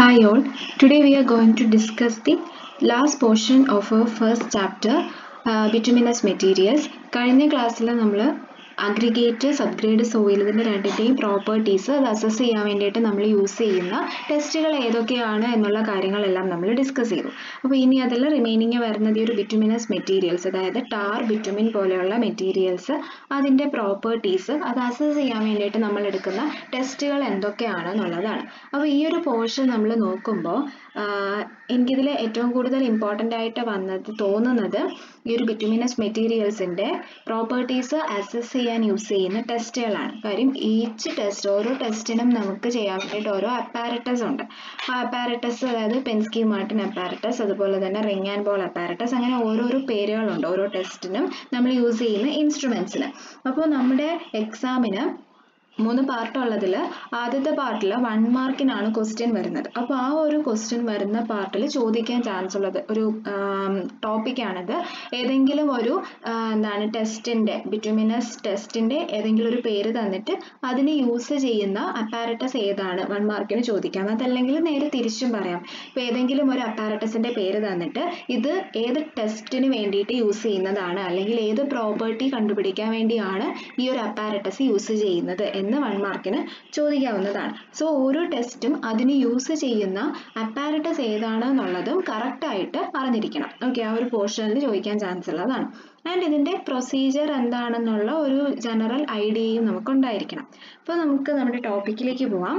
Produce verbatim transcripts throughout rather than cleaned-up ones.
Hi all, today we are going to discuss the last portion of our first chapter, uh, bituminous materials. Karine class la nammal aggregate subgrade soil inde rendeteyin properties ad assess cheyan vendite nammal use cheyina testukal edokeyana ennulla karyangal ellam nammal discuss cheyidu. Appo ini adella remaining varunathu oru bituminous materials adayathu tar bitumin poleyulla materials adinte properties ad assess cheyan vendite nammal edukkunna testukal endokeyana ennulladana. Appo ee oru portion nammal nokkumbo enikku idile ettom koodal important aayittu vannathu thonunathu ee oru bituminous materials inde properties assess use ചെയ്യുന്ന ടെസ്റ്റുകളാണ്. കാര്യം each test ഓരോ ടെസ്റ്റിനും നമുക്ക് ചെയ്യാൻ വേണ്ടിയിട്ട് ഓരോ apparatus ഉണ്ട്. ആ apparatus അതായത് പെൻസ്കി മാർട്ടിൻ അപ്പാരറ്റസ്, അതുപോലെ തന്നെ റിംഗ് ആൻഡ് ബോൾ അപ്പാരറ്റസ്, അങ്ങനെ ഓരോരോ പേരുകളുണ്ട് ഓരോ ടെസ്റ്റിനും നമ്മൾ യൂസ് ചെയ്യുന്ന ഇൻസ്ട്രുമെന്റ്സിന്. അപ്പോൾ നമ്മുടെ എക്സാമിന് മൂന്ന് പാർട്ടുള്ളതിൽ ആദ്യത്തെ പാർട്ടിൽ വൺ മാർക്കിനാണ് ക്വസ്റ്റ്യൻ വരുന്നത്. അപ്പോൾ ആ ഒരു ക്വസ്റ്റ്യൻ വരുന്ന പാർട്ടിൽ ചോദിക്കാൻ ചാൻസ് ഉള്ളത് ഒരു ടോപ്പിക്കാണിത്. ഏതെങ്കിലും ഒരു എന്താണ് ടെസ്റ്റിൻ്റെ ബിറ്റുമിനസ് ടെസ്റ്റിൻ്റെ ഏതെങ്കിലും ഒരു പേര് തന്നിട്ട് അതിന് യൂസ് ചെയ്യുന്ന അപ്പാരറ്റസ് ഏതാണ് വൺ മാർക്കിന് ചോദിക്കാം. അതല്ലെങ്കിൽ നേരെ തിരിച്ചും പറയാം. ഇപ്പോൾ ഏതെങ്കിലും ഒരു അപ്പാരറ്റസിൻ്റെ പേര് തന്നിട്ട് ഇത് ഏത് ടെസ്റ്റിന് വേണ്ടിയിട്ട് യൂസ് ചെയ്യുന്നതാണ് അല്ലെങ്കിൽ ഏത് പ്രോപ്പർട്ടി കണ്ടുപിടിക്കാൻ വേണ്ടിയാണ് ഈ ഒരു അപ്പാരറ്റസ് യൂസ് ചെയ്യുന്നത് വൺ മാർക്കിന് ചോദിക്കാവുന്നതാണ്. സോ ഓരോ ടെസ്റ്റും അതിന് യൂസ് ചെയ്യുന്ന അപ്പാരറ്റസ് ഏതാണ് എന്നുള്ളതും കറക്റ്റായിട്ട് അറിഞ്ഞിരിക്കണം. ഓക്കെ, ആ ഒരു പോർഷനിൽ ചോദിക്കാൻ ചാൻസ് ഉള്ളതാണ്. ആൻഡ് ഇതിൻ്റെ പ്രൊസീജിയർ എന്താണെന്നുള്ള ഒരു ജനറൽ ഐഡിയയും നമുക്കുണ്ടായിരിക്കണം. അപ്പോൾ നമുക്ക് നമ്മുടെ ടോപ്പിക്കിലേക്ക് പോവാം.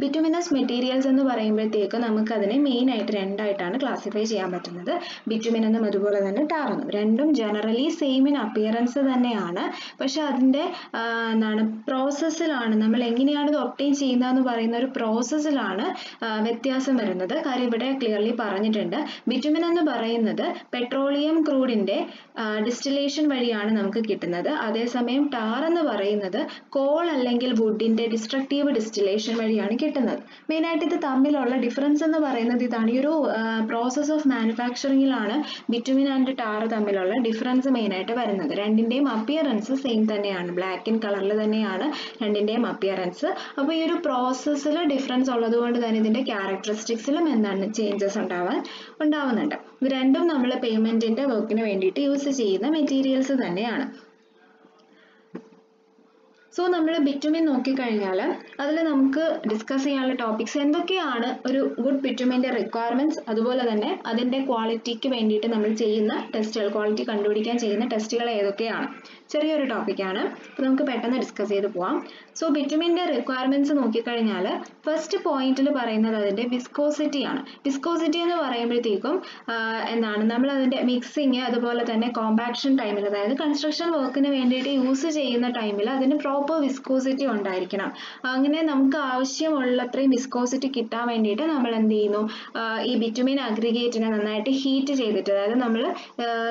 ബിറ്റുമിനസ് മെറ്റീരിയൽസ് എന്ന് പറയുമ്പോഴത്തേക്ക് നമുക്കതിനെ മെയിനായിട്ട് രണ്ടായിട്ടാണ് ക്ലാസിഫൈ ചെയ്യാൻ പറ്റുന്നത്. ബിറ്റുമിനെന്നും അതുപോലെ തന്നെ ടാറെന്നും. രണ്ടും ജനറലി സെയിം ഇൻ അപ്പിയറൻസ് തന്നെയാണ്. പക്ഷെ അതിൻ്റെ എന്താണ് പ്രോസസ്സിലാണ്, നമ്മൾ എങ്ങനെയാണ് ഇത് ഒപ്റ്റെയിൻ ചെയ്യുന്നതെന്ന് പറയുന്ന ഒരു പ്രോസസ്സിലാണ് വ്യത്യാസം വരുന്നത്. കാര്യം ഇവിടെ ക്ലിയർലി പറഞ്ഞിട്ടുണ്ട്, ബിറ്റുമിൻ എന്ന് പറയുന്നത് പെട്രോളിയം ക്രൂഡിൻ്റെ ഡിസ്റ്റിലേഷൻ വഴിയാണ് നമുക്ക് കിട്ടുന്നത്. അതേസമയം ടാർ എന്ന് പറയുന്നത് കോൾ അല്ലെങ്കിൽ വുഡിൻ്റെ ഡിസ്ട്രക്റ്റീവ് ഡിസ്റ്റിലേഷൻ വഴിയാണ് കിട്ടുന്നത്. മെയിനായിട്ട് ഇത് തമ്മിലുള്ള ഡിഫറൻസ് എന്ന് പറയുന്നത് ഇതാണ്. ഈ ഒരു പ്രോസസ് ഓഫ് മാനുഫാക്ചറിങ്ങിലാണ് ബിറ്റുമിൻ ആൻഡ് ടാർ തമ്മിലുള്ള ഡിഫറൻസ് മെയിനായിട്ട് വരുന്നത്. രണ്ടിൻ്റെയും അപ്പിയറൻസ് സെയിം തന്നെയാണ്, ബ്ലാക്ക് ഇൻ കളറിൽ തന്നെയാണ് രണ്ടിൻ്റെയും അപ്പിയറൻസ്. അപ്പോൾ ഈ ഒരു പ്രോസസ്സിൽ ഡിഫറൻസ് ഉള്ളതുകൊണ്ട് തന്നെ ഇതിൻ്റെ ക്യാരക്ടറിസ്റ്റിക്സിലും എന്താണ് ചേഞ്ചസ് ഉണ്ടാവാൻ ഉണ്ടാവുന്നുണ്ട്. ഇത് രണ്ടും നമ്മൾ പേയ്മെൻറ്റിൻ്റെ വർക്കിന് വേണ്ടിയിട്ട് യൂസ് ചെയ്യുന്ന മെറ്റീരിയൽസ് തന്നെയാണ്. സോ നമ്മൾ ബിറ്റുമിൻ നോക്കിക്കഴിഞ്ഞാൽ അതിൽ നമുക്ക് ഡിസ്കസ് ചെയ്യാനുള്ള ടോപ്പിക്സ് എന്തൊക്കെയാണ്, ഒരു ഗുഡ് ബിറ്റുമിൻ്റെ റിക്വയർമെൻറ്റ്സ്, അതുപോലെ തന്നെ അതിൻ്റെ ക്വാളിറ്റിക്ക് വേണ്ടിയിട്ട് നമ്മൾ ചെയ്യുന്ന ടെസ്റ്റുകൾ, ക്വാളിറ്റി കണ്ടുപിടിക്കാൻ ചെയ്യുന്ന ടെസ്റ്റുകൾ ഏതൊക്കെയാണ്, ചെറിയൊരു ടോപ്പിക്കാണ്. അപ്പോൾ നമുക്ക് പെട്ടെന്ന് ഡിസ്കസ് ചെയ്ത് പോവാം. സോ ബിറ്റുമിൻ്റെ റിക്വയർമെൻറ്റ്സ് നോക്കിക്കഴിഞ്ഞാൽ ഫസ്റ്റ് പോയിന്റിൽ പറയുന്നത് അതിൻ്റെ വിസ്കോസിറ്റിയാണ്. വിസ്കോസിറ്റി എന്ന് പറയുമ്പോഴത്തേക്കും എന്താണ് നമ്മൾ അതിൻ്റെ മിക്സിങ്, അതുപോലെ തന്നെ കോമ്പാക്ഷൻ ടൈമിൽ, അതായത് കൺസ്ട്രക്ഷൻ വർക്കിന് വേണ്ടിയിട്ട് യൂസ് ചെയ്യുന്ന ടൈമിൽ അതിന് പ്രോപ്പർ വിസ്കോസിറ്റി ഉണ്ടായിരിക്കണം. അങ്ങനെ നമുക്ക് ആവശ്യമുള്ളത്രയും വിസ്കോസിറ്റി കിട്ടാൻ വേണ്ടിയിട്ട് നമ്മൾ എന്ത് ചെയ്യുന്നു, ഈ ബിറ്റുമിൻ അഗ്രിഗേറ്റിനെ നന്നായിട്ട് ഹീറ്റ് ചെയ്തിട്ട്, അതായത് നമ്മൾ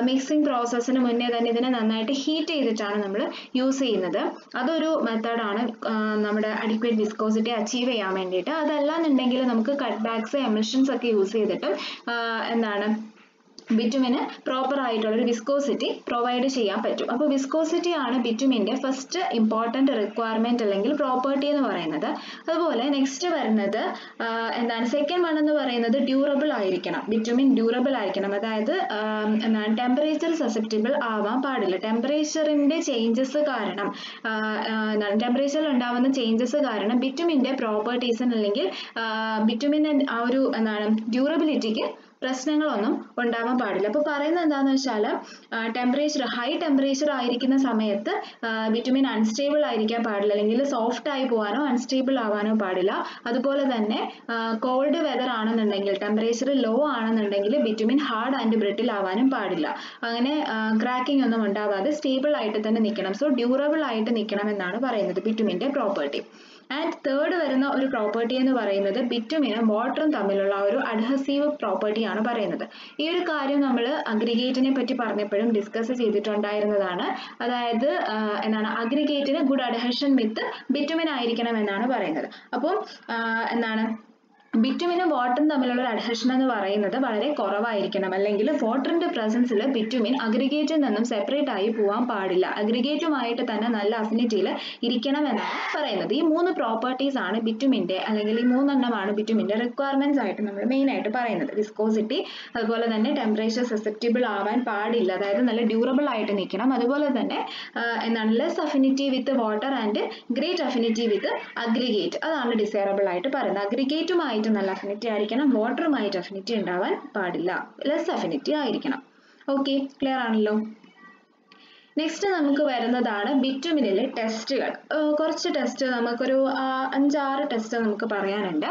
മിക്സിംഗ് പ്രോസസ്സിന് മുന്നേ തന്നെ ഇതിനെ നന്നായിട്ട് ഹീറ്റ് ചെയ്തിട്ടാണ് നമ്മൾ യൂസ് ചെയ്യുന്നത്. അതൊരു മെത്തേഡാണ് നമ്മുടെ അഡിക്വേറ്റ് വിസ്കോസിറ്റി അച്ചീവ് ചെയ്യാൻ വേണ്ടിയിട്ട്. അതല്ലാന്നുണ്ടെങ്കിൽ നമുക്ക് കട്ട് ബാക്സ്, എമിഷൻസ് ഒക്കെ യൂസ് ചെയ്തിട്ടും എന്താണ് ബിറ്റുമിന് പ്രോപ്പർ ആയിട്ടുള്ളൊരു വിസ്കോസിറ്റി പ്രൊവൈഡ് ചെയ്യാൻ പറ്റും. അപ്പോൾ വിസ്കോസിറ്റി ആണ് ബിറ്റുമിൻ്റെ ഫസ്റ്റ് ഇമ്പോർട്ടൻറ്റ് റിക്വയർമെൻറ്റ് അല്ലെങ്കിൽ പ്രോപ്പർട്ടി എന്ന് പറയുന്നത്. അതുപോലെ നെക്സ്റ്റ് വരുന്നത് എന്താണ് സെക്കൻഡ് വൺ എന്ന് പറയുന്നത് ഡ്യൂറബിൾ ആയിരിക്കണം. ബിറ്റുമിൻ ഡ്യൂറബിൾ ആയിരിക്കണം, അതായത് എന്താണ് ടെമ്പറേച്ചർ സസെപ്റ്റബിൾ ആവാൻ പാടില്ല. ടെമ്പറേച്ചറിൻ്റെ ചേഞ്ചസ് കാരണം, എന്താണ് ടെമ്പറേച്ചറിൽ ഉണ്ടാവുന്ന ചേഞ്ചസ് കാരണം ബിറ്റുമിൻ്റെ പ്രോപ്പർട്ടീസിന് അല്ലെങ്കിൽ ബിറ്റുമിൻ്റെ ആ ഒരു എന്താണ് ഡ്യൂറബിലിറ്റിക്ക് പ്രശ്നങ്ങളൊന്നും ഉണ്ടാവാൻ പാടില്ല. അപ്പോൾ പറയുന്നത് എന്താണെന്ന് വെച്ചാൽ ടെമ്പറേച്ചർ ഹൈ ടെമ്പറേച്ചർ ആയിരിക്കുന്ന സമയത്ത് ബിറ്റുമിൻ അൺസ്റ്റേബിൾ ആയിരിക്കാൻ പാടില്ല, അല്ലെങ്കിൽ സോഫ്റ്റ് ആയി പോകാനോ അൺസ്റ്റേബിൾ ആവാനോ പാടില്ല. അതുപോലെ തന്നെ കോൾഡ് വെതർ ആണെന്നുണ്ടെങ്കിൽ, ടെമ്പറേച്ചർ ലോ ആണെന്നുണ്ടെങ്കിൽ ബിറ്റുമിൻ ഹാർഡ് ആൻഡ് ബ്രിട്ടിൽ ആവാനും പാടില്ല. അങ്ങനെ ക്രാക്കിംഗ് ഒന്നും ഉണ്ടാവാതെ സ്റ്റേബിൾ ആയിട്ട് തന്നെ നിൽക്കണം. സോ ഡ്യൂറബിൾ ആയിട്ട് നിൽക്കണം എന്നാണ് പറയുന്നത് ബിറ്റുമിൻ്റെ പ്രോപ്പർട്ടി. ആൻഡ് തേർഡ് വരുന്ന ഒരു പ്രോപ്പർട്ടി എന്ന് പറയുന്നത് ബിറ്റുമിനും വാട്ടറും തമ്മിലുള്ള ഒരു അഡ്ഹസീവ് പ്രോപ്പർട്ടിയാണ് പറയുന്നത്. ഈ ഒരു കാര്യം നമ്മൾ അഗ്രിഗേറ്റിനെ പറ്റി പറഞ്ഞപ്പോഴും ഡിസ്കസ് ചെയ്തിട്ടുണ്ടായിരുന്നതാണ്. അതായത് എന്താണ് അഗ്രിഗേറ്റിന് ഗുഡ് അഡ്ഹഷൻ വിത്ത് ബിറ്റുമിൻ ആയിരിക്കണം എന്നാണ് പറയുന്നത്. അപ്പോൾ എന്താണ് ബിറ്റുമിനും വാട്ടറും തമ്മിലുള്ള അഡ്ഹഷൻ എന്ന് പറയുന്നത് വളരെ കുറവായിരിക്കണം, അല്ലെങ്കിൽ വാട്ടറിന്റെ പ്രസൻസിൽ ബിറ്റുമിൻ അഗ്രിഗേറ്റിൽ നിന്നും സെപ്പറേറ്റ് ആയി പോകാൻ പാടില്ല, അഗ്രിഗേറ്റുമായിട്ട് തന്നെ നല്ല അഫിനിറ്റിയിൽ ഇരിക്കണം എന്നാണ് പറയുന്നത്. ഈ മൂന്ന് പ്രോപ്പർട്ടീസ് ആണ് ബിറ്റുമിന്റെ, അല്ലെങ്കിൽ ഈ മൂന്നെണ്ണമാണ് ബിറ്റുമിന്റെ റിക്വയർമെന്റ്സ് ആയിട്ട് നമ്മൾ മെയിൻ ആയിട്ട് പറയുന്നത്. വിസ്കോസിറ്റി, അതുപോലെ തന്നെ ടെമ്പറേച്ചർ സസെപ്റ്റബിൾ ആവാൻ പാടില്ല, അതായത് നല്ല ഡ്യൂറബിൾ ആയിട്ട് നിൽക്കണം, അതുപോലെ തന്നെ എന്താണ് less affinity with water and great affinity with aggregate, അതാണ് ഡിസൈറബിൾ ആയിട്ട് പറയുന്നത്. അഗ്രിഗേറ്റുമായി നല്ല അഫിനിറ്റി ആയിരിക്കണം, വാട്ടറുമായിട്ട് അഫിനിറ്റി ഉണ്ടാവാൻ പാടില്ല, ലെസ് അഫിനിറ്റി ആയിരിക്കണം. ഓക്കെ, ക്ലിയർ ആണല്ലോ. നെക്സ്റ്റ് നമുക്ക് വരുന്നതാണ് ബിറ്റുമിനിലെ ടെസ്റ്റുകൾ. കുറച്ച് ടെസ്റ്റ് നമുക്കൊരു അഞ്ചാറ് ടെസ്റ്റ് നമുക്ക് പറയാനുണ്ട്.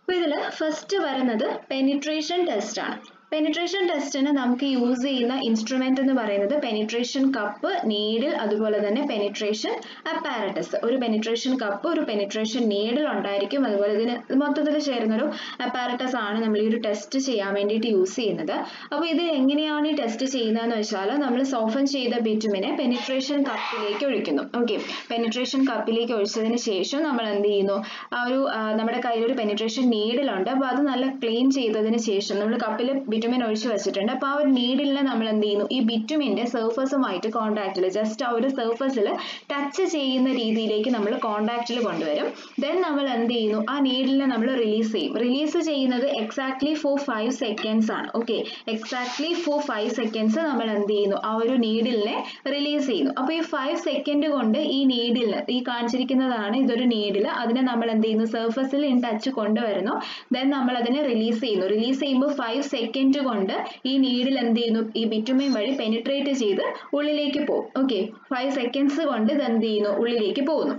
അപ്പോൾ ഇതിൽ ഫസ്റ്റ് വരുന്നത് പെനിട്രേഷൻ ടെസ്റ്റ് ആണ്. പെനിട്രേഷൻ ടെസ്റ്റിന് നമുക്ക് യൂസ് ചെയ്യുന്ന ഇൻസ്ട്രുമെന്റ് എന്ന് പറയുന്നത് പെനിട്രേഷൻ കപ്പ്, നീഡിൽ, അതുപോലെ തന്നെ പെനിട്രേഷൻ അപ്പാരറ്റസ്. ഒരു പെനിട്രേഷൻ കപ്പ്, ഒരു പെനിട്രേഷൻ നീഡിൽ ഉണ്ടായിരിക്കും, അതുപോലെ ഇതിന് മൊത്തത്തിൽ ചേരുന്നൊരു അപ്പാരറ്റസ് ആണ് നമ്മൾ ഈ ഒരു ടെസ്റ്റ് ചെയ്യാൻ വേണ്ടിയിട്ട് യൂസ് ചെയ്യുന്നത്. അപ്പോൾ ഇത് എങ്ങനെയാണ് ഈ ടെസ്റ്റ് ചെയ്യുന്നതെന്ന് വെച്ചാൽ, നമ്മൾ സോഫൻ ചെയ്ത ബിറ്റുമിനെ പെനിട്രേഷൻ കപ്പിലേക്ക് ഒഴിക്കുന്നു. ഓക്കെ, പെനിട്രേഷൻ കപ്പിലേക്ക് ഒഴിച്ചതിന് ശേഷം നമ്മൾ എന്ത് ചെയ്യുന്നു, ആ ഒരു നമ്മുടെ കയ്യിൽ ഒരു പെനിട്രേഷൻ നീഡിലുണ്ട്, അപ്പോൾ അത് നല്ല ക്ലീൻ ചെയ്തതിന് ശേഷം നമ്മൾ കപ്പിൽ ബിറ്റുമിൻ ഒഴിച്ചു വെച്ചിട്ടുണ്ട്. അപ്പോൾ ആ ഒരു നീഡിലിനെ നമ്മൾ എന്ത് ചെയ്യുന്നു, ഈ ബിറ്റുമിൻ്റെ സർഫസുമായിട്ട് കോൺടാക്റ്റിൽ, ജസ്റ്റ് ആ ഒരു സർഫസിൽ ടച്ച് ചെയ്യുന്ന രീതിയിലേക്ക് നമ്മൾ കോൺടാക്റ്റിൽ കൊണ്ടുവരും. ദെൻ നമ്മൾ എന്ത് ചെയ്യുന്നു, ആ നീഡിലിനെ നമ്മൾ റിലീസ് ചെയ്യും. റിലീസ് ചെയ്യുന്നത് എക്സാക്ട്ലി ഫോർ ഫൈവ് സെക്കൻഡ്സ് ആണ്. Okay, exactly for five seconds നമ്മൾ എന്ത് ചെയ്യുന്നു, ആ ഒരു നീഡിലിനെ റിലീസ് ചെയ്യുന്നു. അപ്പോൾ ഈ ഫൈവ് സെക്കൻഡ് കൊണ്ട് ഈ നീഡിലിന്, ഈ കാണിച്ചിരിക്കുന്നതാണ് ഇതൊരു നീഡിൽ, അതിനെ നമ്മൾ എന്ത് ചെയ്യുന്നു, സർഫസിൽ ഇൻ ടച്ച് കൊണ്ടുവരുന്നു. ദെൻ നമ്മൾ അതിനെ റിലീസ് ചെയ്യുന്നു. റിലീസ് ചെയ്യുമ്പോൾ ഫൈവ് സെക്കൻഡ് കൊണ്ട് ഈ നീഡിൽ എന്ത് ചെയ്യുന്നു, ഈ ബിറ്റുമിൻ വഴി പെനിട്രേറ്റ് ചെയ്ത് ഉള്ളിലേക്ക് പോകും. ഓക്കെ, ഫൈവ് സെക്കൻഡ്സ് കൊണ്ട് ഇത് എന്ത് ചെയ്യുന്നു, ഉള്ളിലേക്ക് പോകുന്നു.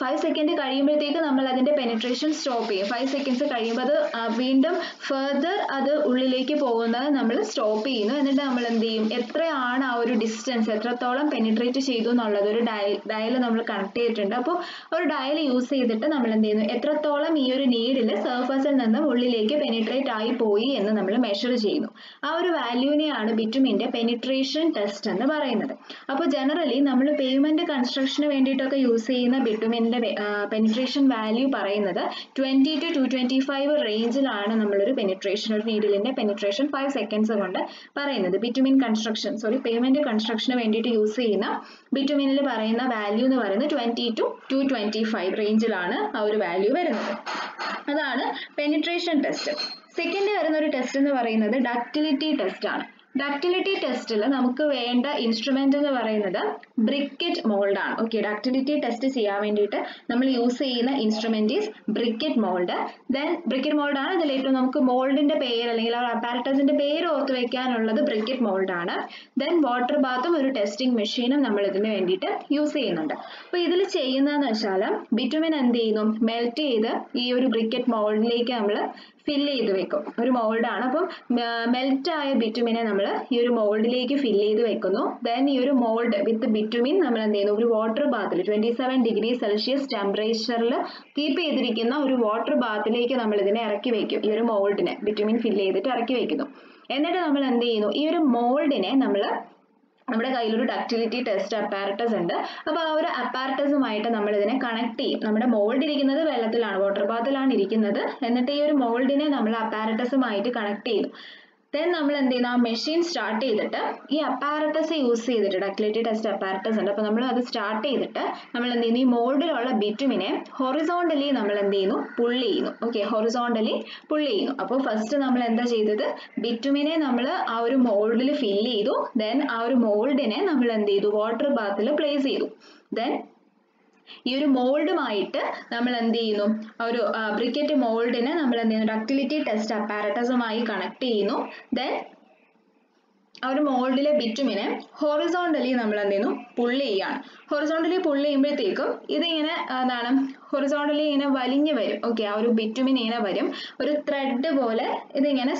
ഫൈവ് സെക്കൻഡ് കഴിയുമ്പോഴത്തേക്ക് നമ്മൾ അതിൻ്റെ പെനിട്രേഷൻ സ്റ്റോപ്പ് ചെയ്യും. ഫൈവ് സെക്കൻഡ്സ് കഴിയുമ്പോൾ അത് വീണ്ടും ഫെർദർ അത് ഉള്ളിലേക്ക് പോകുന്നത് നമ്മൾ സ്റ്റോപ്പ് ചെയ്യുന്നു. എന്നിട്ട് നമ്മൾ എന്ത് ചെയ്യും, എത്രയാണ് ആ ഒരു ഡിസ്റ്റൻസ്, എത്രത്തോളം പെനിട്രേറ്റ് ചെയ്തു എന്നുള്ളത് ഒരു ഡയൽ ഡയൽ നമ്മൾ കണക്ട് ചെയ്തിട്ടുണ്ട്. അപ്പോൾ ഒരു ഡയൽ യൂസ് ചെയ്തിട്ട് നമ്മൾ എന്ത് ചെയ്യുന്നു, എത്രത്തോളം ഈ ഒരു നീഡിൽ സർഫസിൽ നിന്നും ഉള്ളിലേക്ക് പെനിട്രേറ്റ് ആയി പോയി എന്ന് നമ്മൾ മെഷർ ചെയ്യുന്നു. ആ ഒരു വാല്യൂവിനെയാണ് ബിറ്റുമിൻ്റെ പെനിട്രേഷൻ ടെസ്റ്റ് എന്ന് പറയുന്നത്. അപ്പോൾ ജനറലി നമ്മൾ പേയ്മെൻറ്റ് കൺസ്ട്രക്ഷന് വേണ്ടിയിട്ടൊക്കെ യൂസ് ചെയ്യുന്ന ബിറ്റുമിൻ പെനിട്രേഷൻ വാല്യൂ പറയുന്നത് twenty two to twenty five റേഞ്ചിലാണ് നമ്മളൊരു പെനിട്രേഷൻ, ഒരു നീഡിലിന്റെ പെനിട്രേഷൻ ഫൈവ് സെക്കൻഡ്സ് കൊണ്ട് പറയുന്നത്. ബിറ്റുമിൻ കൺസ്ട്രക്ഷൻ, സോറി, പേയ്മെന്റ് കൺസ്ട്രക്ഷന് വേണ്ടിയിട്ട് യൂസ് ചെയ്യുന്ന ബിറ്റുമിനിൽ പറയുന്ന വാല്യൂ എന്ന് പറയുന്നത് twenty two to twenty five റേഞ്ചിലാണ് ആ ഒരു വാല്യൂ വരുന്നത്. അതാണ് പെനിട്രേഷൻ ടെസ്റ്റ്. സെക്കൻഡ് വരുന്ന ഒരു ടെസ്റ്റ് എന്ന് പറയുന്നത് ഡക്റ്റിലിറ്റി ടെസ്റ്റ് ആണ്. ഡക്റ്റിലിറ്റി ടെസ്റ്റിൽ നമുക്ക് വേണ്ട ഇൻസ്ട്രുമെന്റ് എന്ന് പറയുന്നത് ബ്രിക്കറ്റ് മോൾഡ് ആണ്. ഓക്കെ, ഡക്റ്റിലിറ്റി ടെസ്റ്റ് ചെയ്യാൻ വേണ്ടിയിട്ട് നമ്മൾ യൂസ് ചെയ്യുന്ന instrument is briquette mould. Then briquette mould ആണ് ഇതിൽ ഏറ്റവും നമുക്ക് മോൾഡിന്റെ പേര് അല്ലെങ്കിൽ ആ അപ്പാരറ്റസിന്റെ പേര് ഓർത്ത് വെക്കാനുള്ളത് ബ്രിക്കറ്റ് മോൾഡ് ആണ്. ദെൻ വാട്ടർ ബാത്തും ഒരു ടെസ്റ്റിംഗ് മെഷീനും നമ്മൾ ഇതിന് വേണ്ടിയിട്ട് യൂസ് ചെയ്യുന്നുണ്ട്. അപ്പോൾ ഇതിൽ ചെയ്യുന്നതെന്ന് വെച്ചാൽ ബിറ്റുമിൻ എന്ത് ചെയ്യുന്നു, മെൽറ്റ് ചെയ്ത് ഈ ഒരു ബ്രിക്കറ്റ് മോൾഡിലേക്ക് നമ്മൾ ഫില്ല് ചെയ്ത് വെക്കും. ഒരു മോൾഡാണ്, അപ്പം മെൽറ്റായ ബിറ്റുമിനെ നമ്മൾ ഈ ഒരു മോൾഡിലേക്ക് ഫില്ല് ചെയ്ത് വെക്കുന്നു. ദെൻ ഈ ഒരു മോൾഡ് വിത്ത് ബിറ്റുമിൻ നമ്മൾ എന്ത് ചെയ്യുന്നു, ഒരു വാട്ടർ ബാത്തിൽ ട്വന്റി സെവൻ ഡിഗ്രി സെൽഷ്യസ് ടെമ്പറേച്ചറിൽ കീപ്പ് ചെയ്തിരിക്കുന്ന ഒരു വാട്ടർ ബാത്തിലേക്ക് നമ്മൾ ഇതിനെ ഇറക്കി വെക്കും. ഈ ഒരു മോൾഡിനെ ബിറ്റുമിൻ ഫില്ല് ചെയ്തിട്ട് ഇറക്കി വെക്കുന്നു. എന്നിട്ട് നമ്മൾ എന്ത് ചെയ്യുന്നു, ഈ ഒരു മോൾഡിനെ നമ്മൾ, നമ്മുടെ കയ്യിലൊരു ഡക്റ്റിലിറ്റി ടെസ്റ്റ് അപ്പാരറ്റസ് ഉണ്ട്, അപ്പോൾ ആ ഒരു അപ്പാരറ്റസുമായിട്ട് നമ്മളിതിനെ കണക്ട് ചെയ്യും. നമ്മുടെ മോൾഡ് ഇരിക്കുന്നത് വെള്ളത്തിലാണ്, വാട്ടർ ബാത്തിലാണ് ഇരിക്കുന്നത്. എന്നിട്ട് ഈ ഒരു മോൾഡിനെ നമ്മൾ അപ്പാരറ്റസുമായിട്ട് കണക്ട് ചെയ്യും. ദെൻ നമ്മൾ എന്ത് ചെയ്യുന്നു, ആ മെഷീൻ സ്റ്റാർട്ട് ചെയ്തിട്ട് ഈ അപ്പാരറ്റസ് യൂസ് ചെയ്തിട്ട്, ഡക്റ്റിലിറ്റി ടെസ്റ്റ് അപ്പാരറ്റസ് ഉണ്ട്, അപ്പോൾ നമ്മൾ അത് സ്റ്റാർട്ട് ചെയ്തിട്ട് നമ്മൾ എന്ത് ചെയ്യുന്നു, ഈ മോൾഡിലുള്ള ബിറ്റുമിനെ ഹൊറിസോണ്ടലി നമ്മൾ എന്ത് ചെയ്യുന്നു, പുൾ ചെയ്യുന്നു. ഓക്കെ, ഹൊറിസോണ്ടലി പുൾ ചെയ്യുന്നു. അപ്പോൾ ഫസ്റ്റ് നമ്മൾ എന്താ ചെയ്തത്, ബിറ്റുമിനെ നമ്മൾ ആ ഒരു മോൾഡിൽ ഫില്ല് ചെയ്തു. ദെൻ ആ ഒരു മോൾഡിനെ നമ്മൾ എന്ത് ചെയ്തു, വാട്ടർ ബാത്തിൽ പ്ലേസ് ചെയ്തു. ദെൻ ഈ ഒരു മോൾഡുമായിട്ട് നമ്മൾ എന്ത് ചെയ്യുന്നു, ഒരു ബ്രിക്കറ്റ് മോൾഡിനെ നമ്മൾ എന്ത് ചെയ്യുന്നു, ഡക്റ്റിലിറ്റി ടെസ്റ്റ് അപ്പാരറ്റസുമായി കണക്ട് ചെയ്യുന്നു. ദെൻ ആ ഒരു മോൾഡിലെ ബിറ്റുമിനെ ഹൊറിസോണ്ടലി നമ്മൾ എന്ത് ചെയ്യുന്നു, പുൾ ചെയ്യുകയാണ്. ഹൊറിസോണ്ടലി പുൾ ചെയ്യുമ്പോഴത്തേക്കും ഇതിങ്ങനെ എന്താണ്, ഹൊറിസോണ്ടലി ഇങ്ങനെ വലിഞ്ഞു വരും. ഓക്കെ, ആ ഒരു ബിറ്റുമിൻ ഇങ്ങനെ വരും, ഒരു ത്രെഡ് പോലെ ഇതിങ്ങനെ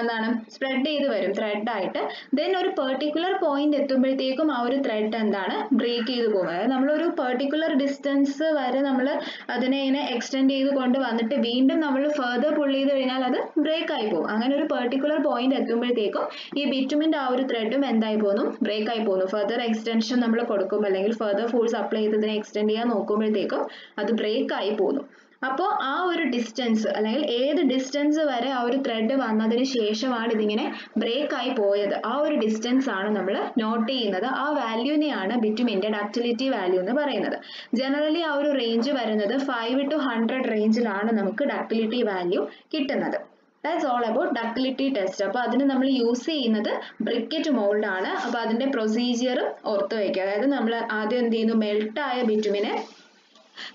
എന്താണ് സ്പ്രെഡ് ചെയ്ത് വരും ത്രെഡായിട്ട്. ദെൻ ഒരു പെർട്ടിക്കുലർ പോയിന്റ് എത്തുമ്പോഴത്തേക്കും ആ ഒരു ത്രെഡ് എന്താണ്, ബ്രേക്ക് ചെയ്ത് പോകും. അതായത് നമ്മളൊരു പെർട്ടിക്കുലർ ഡിസ്റ്റൻസ് വരെ നമ്മൾ അതിനെ ഇങ്ങനെ എക്സ്റ്റെൻഡ് ചെയ്ത് കൊണ്ട് വന്നിട്ട് വീണ്ടും നമ്മൾ ഫെർദർ പുൾ ചെയ്ത് കഴിഞ്ഞാൽ അത് ബ്രേക്ക് ആയി പോകും. അങ്ങനെ ഒരു പെർട്ടിക്കുലർ പോയിന്റ് എത്തുമ്പോഴത്തേക്കും ഈ ബിറ്റുമിൻ്റെ ആ ഒരു ത്രെഡും എന്തായി പോകുന്നു, ബ്രേക്ക് ആയി പോകുന്നു. ഫെർദർ എക്സ്റ്റൻഷൻ നമ്മൾ കൊടുക്കുമ്പോൾ അല്ലെങ്കിൽ ഫെർദർ ഫോഴ്സ് അപ്ലൈ ചെയ്ത് ഇതിനെ എക്സ്റ്റെൻഡ് ചെയ്യാൻ നോക്കുമ്പോഴത്തേക്കും അത് ബ്രേക്ക് ആയി പോകുന്നു. അപ്പോൾ ആ ഒരു ഡിസ്റ്റൻസ് അല്ലെങ്കിൽ ഏത് ഡിസ്റ്റൻസ് വരെ ആ ഒരു ത്രെഡ് വന്നതിന് ശേഷമാണ് ഇതിങ്ങനെ ബ്രേക്ക് ആയി പോയത്, ആ ഒരു ഡിസ്റ്റൻസ് ആണ് നമ്മൾ നോട്ട് ചെയ്യുന്നത്. ആ വാല്യൂനെയാണ് ബിറ്റുമിൻ്റെ ഡക്റ്റിലിറ്റി വാല്യൂ എന്ന് പറയുന്നത്. ജനറലി ആ ഒരു റേഞ്ച് വരുന്നത് ഫൈവ് ടു ഹൺഡ്രഡ് റേഞ്ചിലാണ് നമുക്ക് ഡക്റ്റിലിറ്റി വാല്യൂ കിട്ടുന്നത്. That's all about ductility test. അപ്പോൾ അതിന് നമ്മൾ യൂസ് ചെയ്യുന്നത് ബ്രിക്കറ്റ് മോൾഡ് ആണ്. അപ്പോൾ അതിൻ്റെ പ്രൊസീജിയറും ഓർത്ത് വയ്ക്കുക. അതായത് നമ്മൾ ആദ്യം എന്ത് ചെയ്യുന്നു, മെൽട്ടായ ബിറ്റുമിനെ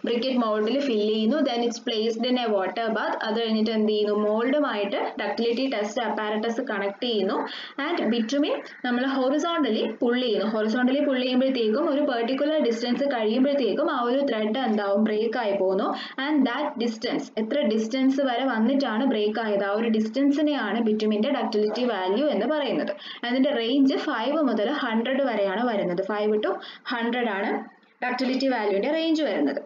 ബ്രിക്കറ്റ് മോൾഡിൽ ഫില്ല് ചെയ്യുന്നു. Then it's placed in a water bath. അത് കഴിഞ്ഞിട്ട് എന്ത് ചെയ്യുന്നു, മോൾഡുമായിട്ട് ഡക്റ്റിലിറ്റി ടെസ്റ്റ് അപ്പാരറ്റസ് കണക്ട് ചെയ്യുന്നു. ആൻഡ് ബിറ്റുമിൻ നമ്മൾ ഹൊറിസോണ്ടലി പുള്ള് ചെയ്യുന്നു. ഹൊറിസോണ്ടലി പുള്ള് ചെയ്യുമ്പോഴത്തേക്കും ഒരു പെർട്ടിക്കുലർ ഡിസ്റ്റൻസ് കഴിയുമ്പോഴത്തേക്കും ആ ഒരു ത്രെഡ് എന്താവും ബ്രേക്ക് ആയി പോകുന്നു. ആൻഡ് ദാറ്റ് ഡിസ്റ്റൻസ്, എത്ര ഡിസ്റ്റൻസ് വരെ വന്നിട്ടാണ് ബ്രേക്ക് ആയത്, ആ ഒരു ഡിസ്റ്റൻസിനെയാണ് ബിറ്റുമിൻ്റെ ഡക്റ്റിലിറ്റി വാല്യൂ എന്ന് പറയുന്നത്. അതിൻ്റെ റേഞ്ച് ഫൈവ് മുതൽ ഹൺഡ്രഡ് വരെയാണ് വരുന്നത്. ഫൈവ് ടു ഹൺഡ്രഡ് ആണ് ഡക്റ്റിലിറ്റി വാല്യൂവിന്റെ റേഞ്ച് വരുന്നത്.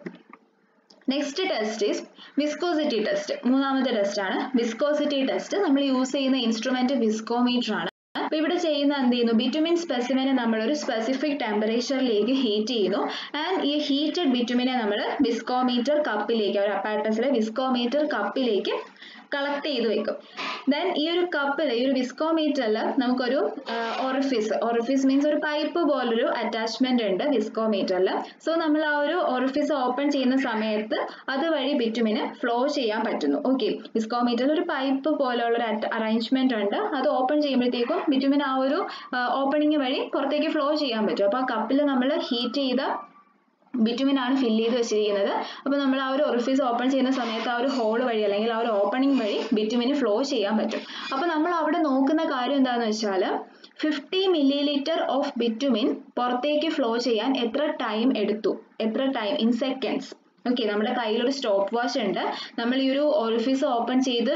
Next test is viscosity test. മൂന്നാമത്തെ ടെസ്റ്റ് ആണ് വിസ്കോസിറ്റി ടെസ്റ്റ്. നമ്മൾ യൂസ് ചെയ്യുന്ന ഇൻസ്ട്രുമെന്റ് വിസ്കോമീറ്റർ ആണ്. അപ്പോൾ ഇവിടെ ചെയ്യുന്ന എന്ത് ചെയ്യുന്നു, ബിറ്റുമിൻ സ്പെസിമിനെ നമ്മളൊരു സ്പെസിഫിക് ടെമ്പറേച്ചറിലേക്ക് ഹീറ്റ് ചെയ്യുന്നു. ആൻഡ് ഈ ഹീറ്റഡ് ബിറ്റുമിനെ നമ്മൾ വിസ്കോമീറ്റർ കപ്പിലേക്ക്, ഒരു അപ്പാരറ്റസിലെ വിസ്കോമീറ്റർ കപ്പിലേക്ക് കളക്ട് ചെയ്ത് വെക്കും. ദെൻ ഈ ഒരു കപ്പിൽ, ഈ ഒരു വിസ്കോമീറ്ററിൽ നമുക്കൊരു ഓറിഫീസ്, ഓറിഫീസ് മീൻസ് ഒരു പൈപ്പ് പോലൊരു അറ്റാച്ച്മെന്റ് ഉണ്ട് വിസ്കോമീറ്ററിൽ. സോ നമ്മൾ ആ ഒരു ഓറിഫീസ് ഓപ്പൺ ചെയ്യുന്ന സമയത്ത് അതുവഴി ബിറ്റുമിന് ഫ്ലോ ചെയ്യാൻ പറ്റുന്നു. ഓക്കെ, വിസ്കോമീറ്ററിൽ ഒരു പൈപ്പ് പോലുള്ളൊരു അറേഞ്ച്മെന്റ് ഉണ്ട്. അത് ഓപ്പൺ ചെയ്യുമ്പോഴത്തേക്കും ബിറ്റുമിൻ ആ ഒരു ഓപ്പണിങ് വഴി പുറത്തേക്ക് ഫ്ലോ ചെയ്യാൻ പറ്റും. അപ്പോൾ ആ കപ്പിൽ നമ്മൾ ഹീറ്റ് ചെയ്ത ബിറ്റുമിൻ ആണ് ഫില്ല് ചെയ്ത് വെച്ചിരിക്കുന്നത്. അപ്പോൾ നമ്മൾ ആ ഒരു ഒറിഫീസ് ഓപ്പൺ ചെയ്യുന്ന സമയത്ത് ആ ഒരു ഹോൾ വഴി അല്ലെങ്കിൽ ആ ഒരു ഓപ്പണിംഗ് വഴി ബിറ്റുമിന് ഫ്ലോ ചെയ്യാൻ പറ്റും. അപ്പോൾ നമ്മൾ അവിടെ നോക്കുന്ന കാര്യം എന്താണെന്ന് വെച്ചാൽ, fifty millilitre of bitumen പുറത്തേക്ക് ഫ്ലോ ചെയ്യാൻ എത്ര ടൈം എടുത്തു, എത്ര ടൈം ഇൻ സെക്കൻഡ്സ്. ഓക്കെ, നമ്മുടെ കയ്യിലൊരു സ്റ്റോപ്പ് വാച്ച് ഉണ്ട്. നമ്മൾ ഈ ഒരു ഓറിഫീസ് ഓപ്പൺ ചെയ്ത്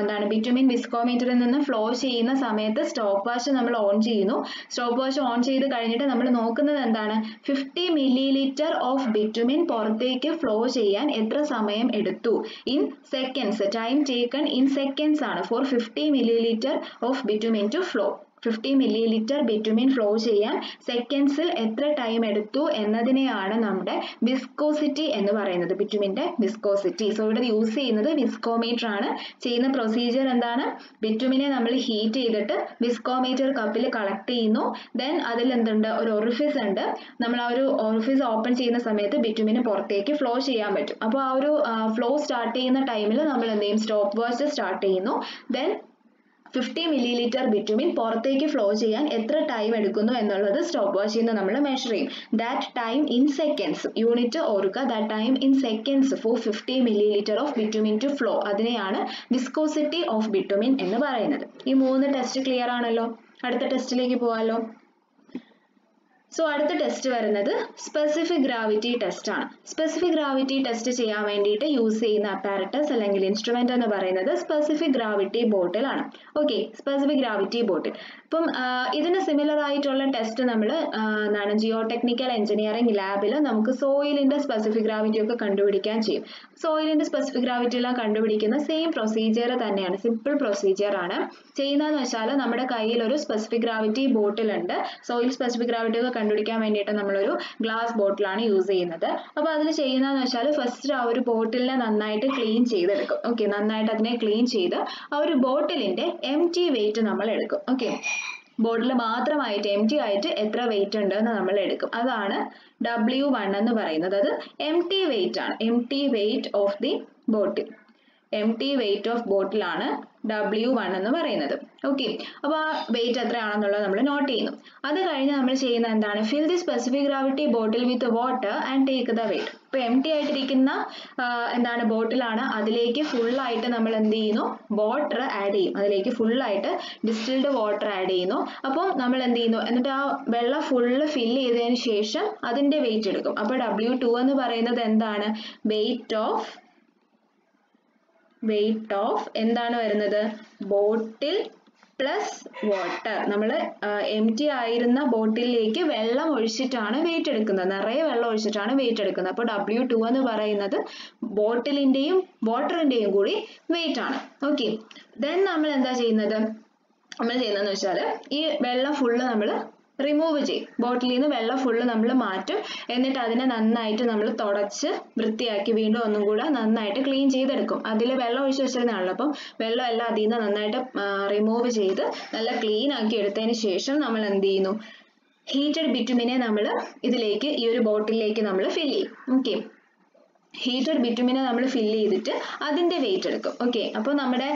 എന്താണ് ബിറ്റുമിൻ വിസ്കോമീറ്ററിൽ നിന്ന് ഫ്ലോ ചെയ്യുന്ന സമയത്ത് സ്റ്റോപ്പ് വാച്ച് നമ്മൾ ഓൺ ചെയ്യുന്നു. സ്റ്റോപ്പ് വാച്ച് ഓൺ ചെയ്ത് കഴിഞ്ഞിട്ട് നമ്മൾ നോക്കുന്നത് എന്താണ്, fifty millilitre of bitumen പുറത്തേക്ക് ഫ്ലോ ചെയ്യാൻ എത്ര സമയം എടുത്തു in seconds. Time taken in seconds ആണ് for fifty millilitre of bitumen to flow. Fifty millilitre bitumen flow ചെയ്യാൻ സെക്കൻഡ്സിൽ എത്ര ടൈം എടുത്തു എന്നതിനെയാണ് നമ്മുടെ വിസ്കോസിറ്റി എന്ന് പറയുന്നത്, ബിറ്റുമിൻ്റെ വിസ്കോസിറ്റി. സോ ഇവിടെ യൂസ് ചെയ്യുന്നത് വിസ്കോമീറ്റർ ആണ്. ചെയ്യുന്ന പ്രൊസീജിയർ എന്താണ്, ബിറ്റുമിനെ നമ്മൾ ഹീറ്റ് ചെയ്തിട്ട് വിസ്കോമീറ്റർ കപ്പിൽ കളക്ട് ചെയ്യുന്നു. ദെൻ അതിൽ എന്തുണ്ട്, ഒരു ഓറിഫീസ് ഉണ്ട്. നമ്മൾ ആ ഒരു ഓറിഫീസ് ഓപ്പൺ ചെയ്യുന്ന സമയത്ത് ബിറ്റുമിന് പുറത്തേക്ക് ഫ്ലോ ചെയ്യാൻ പറ്റും. അപ്പോൾ ആ ഒരു ഫ്ലോ സ്റ്റാർട്ട് ചെയ്യുന്ന ടൈമിൽ നമ്മൾ എന്ത് ചെയ്യും, സ്റ്റോപ്പ് വാച്ച് സ്റ്റാർട്ട് ചെയ്യുന്നു. Then fifty millilitre bitumen പുറത്തേക്ക് ഫ്ലോ ചെയ്യാൻ എത്ര ടൈം എടുക്കുന്നു എന്നുള്ളത് സ്റ്റോപ്പ് വാച്ചിൽ നിന്ന് നമ്മൾ മെഷർ ചെയ്യും. That time in seconds, unit ഓർക്കുക, that time in seconds for fifty millilitre of bitumen to flow. അതിനെയാണ് വിസ്കോസിറ്റി ഓഫ് ബിറ്റുമിൻ എന്ന് പറയുന്നത്. ഈ മൂന്ന് ടെസ്റ്റ് ക്ലിയർ ആണല്ലോ. അടുത്ത ടെസ്റ്റിലേക്ക് പോകാമല്ലോ. സോ അടുത്ത ടെസ്റ്റ് വരുന്നത് സ്പെസിഫിക് ഗ്രാവിറ്റി ടെസ്റ്റ് ആണ്. സ്പെസിഫിക് ഗ്രാവിറ്റി ടെസ്റ്റ് ചെയ്യാൻ വേണ്ടിയിട്ട് യൂസ് ചെയ്യുന്ന അപ്പാരറ്റസ് അല്ലെങ്കിൽ ഇൻസ്ട്രുമെന്റ് എന്ന് പറയുന്നത് സ്പെസിഫിക് ഗ്രാവിറ്റി ബോട്ടിൽ ആണ്. Okay, specific gravity bottle. അപ്പം ഇതിന് സിമിലർ ആയിട്ടുള്ള ടെസ്റ്റ് നമ്മൾ എന്താണ് ജിയോ ടെക്നിക്കൽ എഞ്ചിനീയറിംഗ് ലാബിൽ നമുക്ക് സോയിലിന്റെ സ്പെസിഫിക് ഗ്രാവിറ്റി ഒക്കെ കണ്ടുപിടിക്കാൻ ചെയ്യും. സോയിലിന്റെ സ്പെസിഫിക് ഗ്രാവിറ്റി എല്ലാം കണ്ടുപിടിക്കുന്ന സെയിം പ്രൊസീജിയർ തന്നെയാണ്, സിമ്പിൾ പ്രൊസീജിയർ ആണ്. ചെയ്യുന്നതെന്ന് വെച്ചാൽ നമ്മുടെ കയ്യിൽ ഒരു സ്പെസിഫിക് ഗ്രാവിറ്റി ബോട്ടിൽ ഉണ്ട്. സോയിൽ സ്പെസിഫിക് ഗ്രാവിറ്റി ഒക്കെ കണ്ടുപിടിക്കാൻ വേണ്ടിയിട്ട് നമ്മളൊരു ഗ്ലാസ് ബോട്ടിലാണ് യൂസ് ചെയ്യുന്നത്. അപ്പോൾ അതിൽ ചെയ്യുന്നതെന്ന് വെച്ചാൽ ഫസ്റ്റ് ആ ഒരു ബോട്ടിലിനെ നന്നായിട്ട് ക്ലീൻ ചെയ്തെടുക്കും. ഓക്കെ, നന്നായിട്ട് അതിനെ ക്ലീൻ ചെയ്ത് ആ ഒരു ബോട്ടിലിൻ്റെ എം ടി വെയിറ്റ് നമ്മൾ എടുക്കും. ഓക്കെ, ബോട്ടിൽ മാത്രമായിട്ട് എം ടി ആയിട്ട് എത്ര വെയിറ്റ് ഉണ്ടെന്ന് നമ്മൾ എടുക്കും. അതാണ് ഡബ്ല്യു വൺ എന്ന് പറയുന്നത്. അത് എം ടി വെയിറ്റ് ആണ്, empty weight of the bottle, empty weight of ബോട്ടിലാണ് ഡബ്ല്യു വൺ എന്ന് പറയുന്നത്. ഓക്കെ, അപ്പോൾ ആ വെയിറ്റ് എത്രയാണെന്നുള്ളത് നമ്മൾ നോട്ട് ചെയ്യുന്നു. അത് കഴിഞ്ഞ് നമ്മൾ ചെയ്യുന്ന എന്താണ്, fill the specific gravity bottle with water and take the weight. ഇപ്പോൾ എം ടി ആയിട്ടിരിക്കുന്ന എന്താണ് ബോട്ടിലാണ്, അതിലേക്ക് ഫുള്ളായിട്ട് നമ്മൾ എന്ത് ചെയ്യുന്നു, വാട്ടർ ആഡ് ചെയ്യും. അതിലേക്ക് ഫുള്ളായിട്ട് ഡിസ്റ്റിൽഡ് വാട്ടർ ആഡ് ചെയ്യുന്നു. അപ്പം നമ്മൾ എന്ത് ചെയ്യുന്നു, എന്നിട്ട് ആ വെള്ളം ഫുള്ള് ഫില്ല് ചെയ്തതിന് ശേഷം അതിൻ്റെ വെയിറ്റ് എടുക്കും. അപ്പോൾ ഡബ്ല്യു ടു എന്ന് പറയുന്നത് എന്താണ്, വെയിറ്റ് ഓഫ് വെയിറ്റ് ഓഫ് എന്താണ് വരുന്നത്, ബോട്ടിൽ പ്ലസ് വാട്ടർ. നമ്മൾ എം ടി ആയിരുന്ന ബോട്ടിലേക്ക് വെള്ളം ഒഴിച്ചിട്ടാണ് വെയിറ്റ് എടുക്കുന്നത്, നിറയെ വെള്ളം ഒഴിച്ചിട്ടാണ് വെയിറ്റ് എടുക്കുന്നത്. അപ്പോൾ ഡബ്ല്യു ടു എന്ന് പറയുന്നത് ബോട്ടിലിൻ്റെയും വാട്ടറിൻ്റെയും കൂടി വെയിറ്റ് ആണ്. ഓക്കെ, ദെൻ നമ്മൾ എന്താ ചെയ്യുന്നത്, നമ്മൾ ചെയ്യുന്നതെന്ന് വെച്ചാൽ ഈ വെള്ളം ഫുള്ള് നമ്മൾ റിമൂവ് ചെയ്യും. ബോട്ടിലിൽ നിന്ന് വെള്ളം ഫുള്ള് നമ്മൾ മാറ്റും. എന്നിട്ട് അതിനെ നന്നായിട്ട് നമ്മൾ തുടച്ച് വൃത്തിയാക്കി വീണ്ടും ഒന്നും കൂടെ നന്നായിട്ട് ക്ലീൻ ചെയ്തെടുക്കും. അതിൽ വെള്ളം ഒഴിച്ച് വെച്ചിരുന്നാണല്ലോ, അപ്പം വെള്ളം എല്ലാം അതിൽ നിന്ന് നന്നായിട്ട് റിമൂവ് ചെയ്ത് നല്ല ക്ലീൻ ആക്കി എടുത്തതിന് ശേഷം നമ്മൾ എന്ത് ചെയ്യുന്നു, ഹീറ്റഡ് ബിറ്റുമിനെ നമ്മൾ ഇതിലേക്ക് ഈ ഒരു ബോട്ടിലേക്ക് നമ്മൾ ഫില്ല് ചെയ്യും. ഓക്കെ, ഹീറ്റഡ് ബിറ്റുമിനെ നമ്മൾ ഫില്ല് ചെയ്തിട്ട് അതിൻ്റെ വെയിറ്റ് എടുക്കും. ഓക്കെ, അപ്പോൾ നമ്മുടെ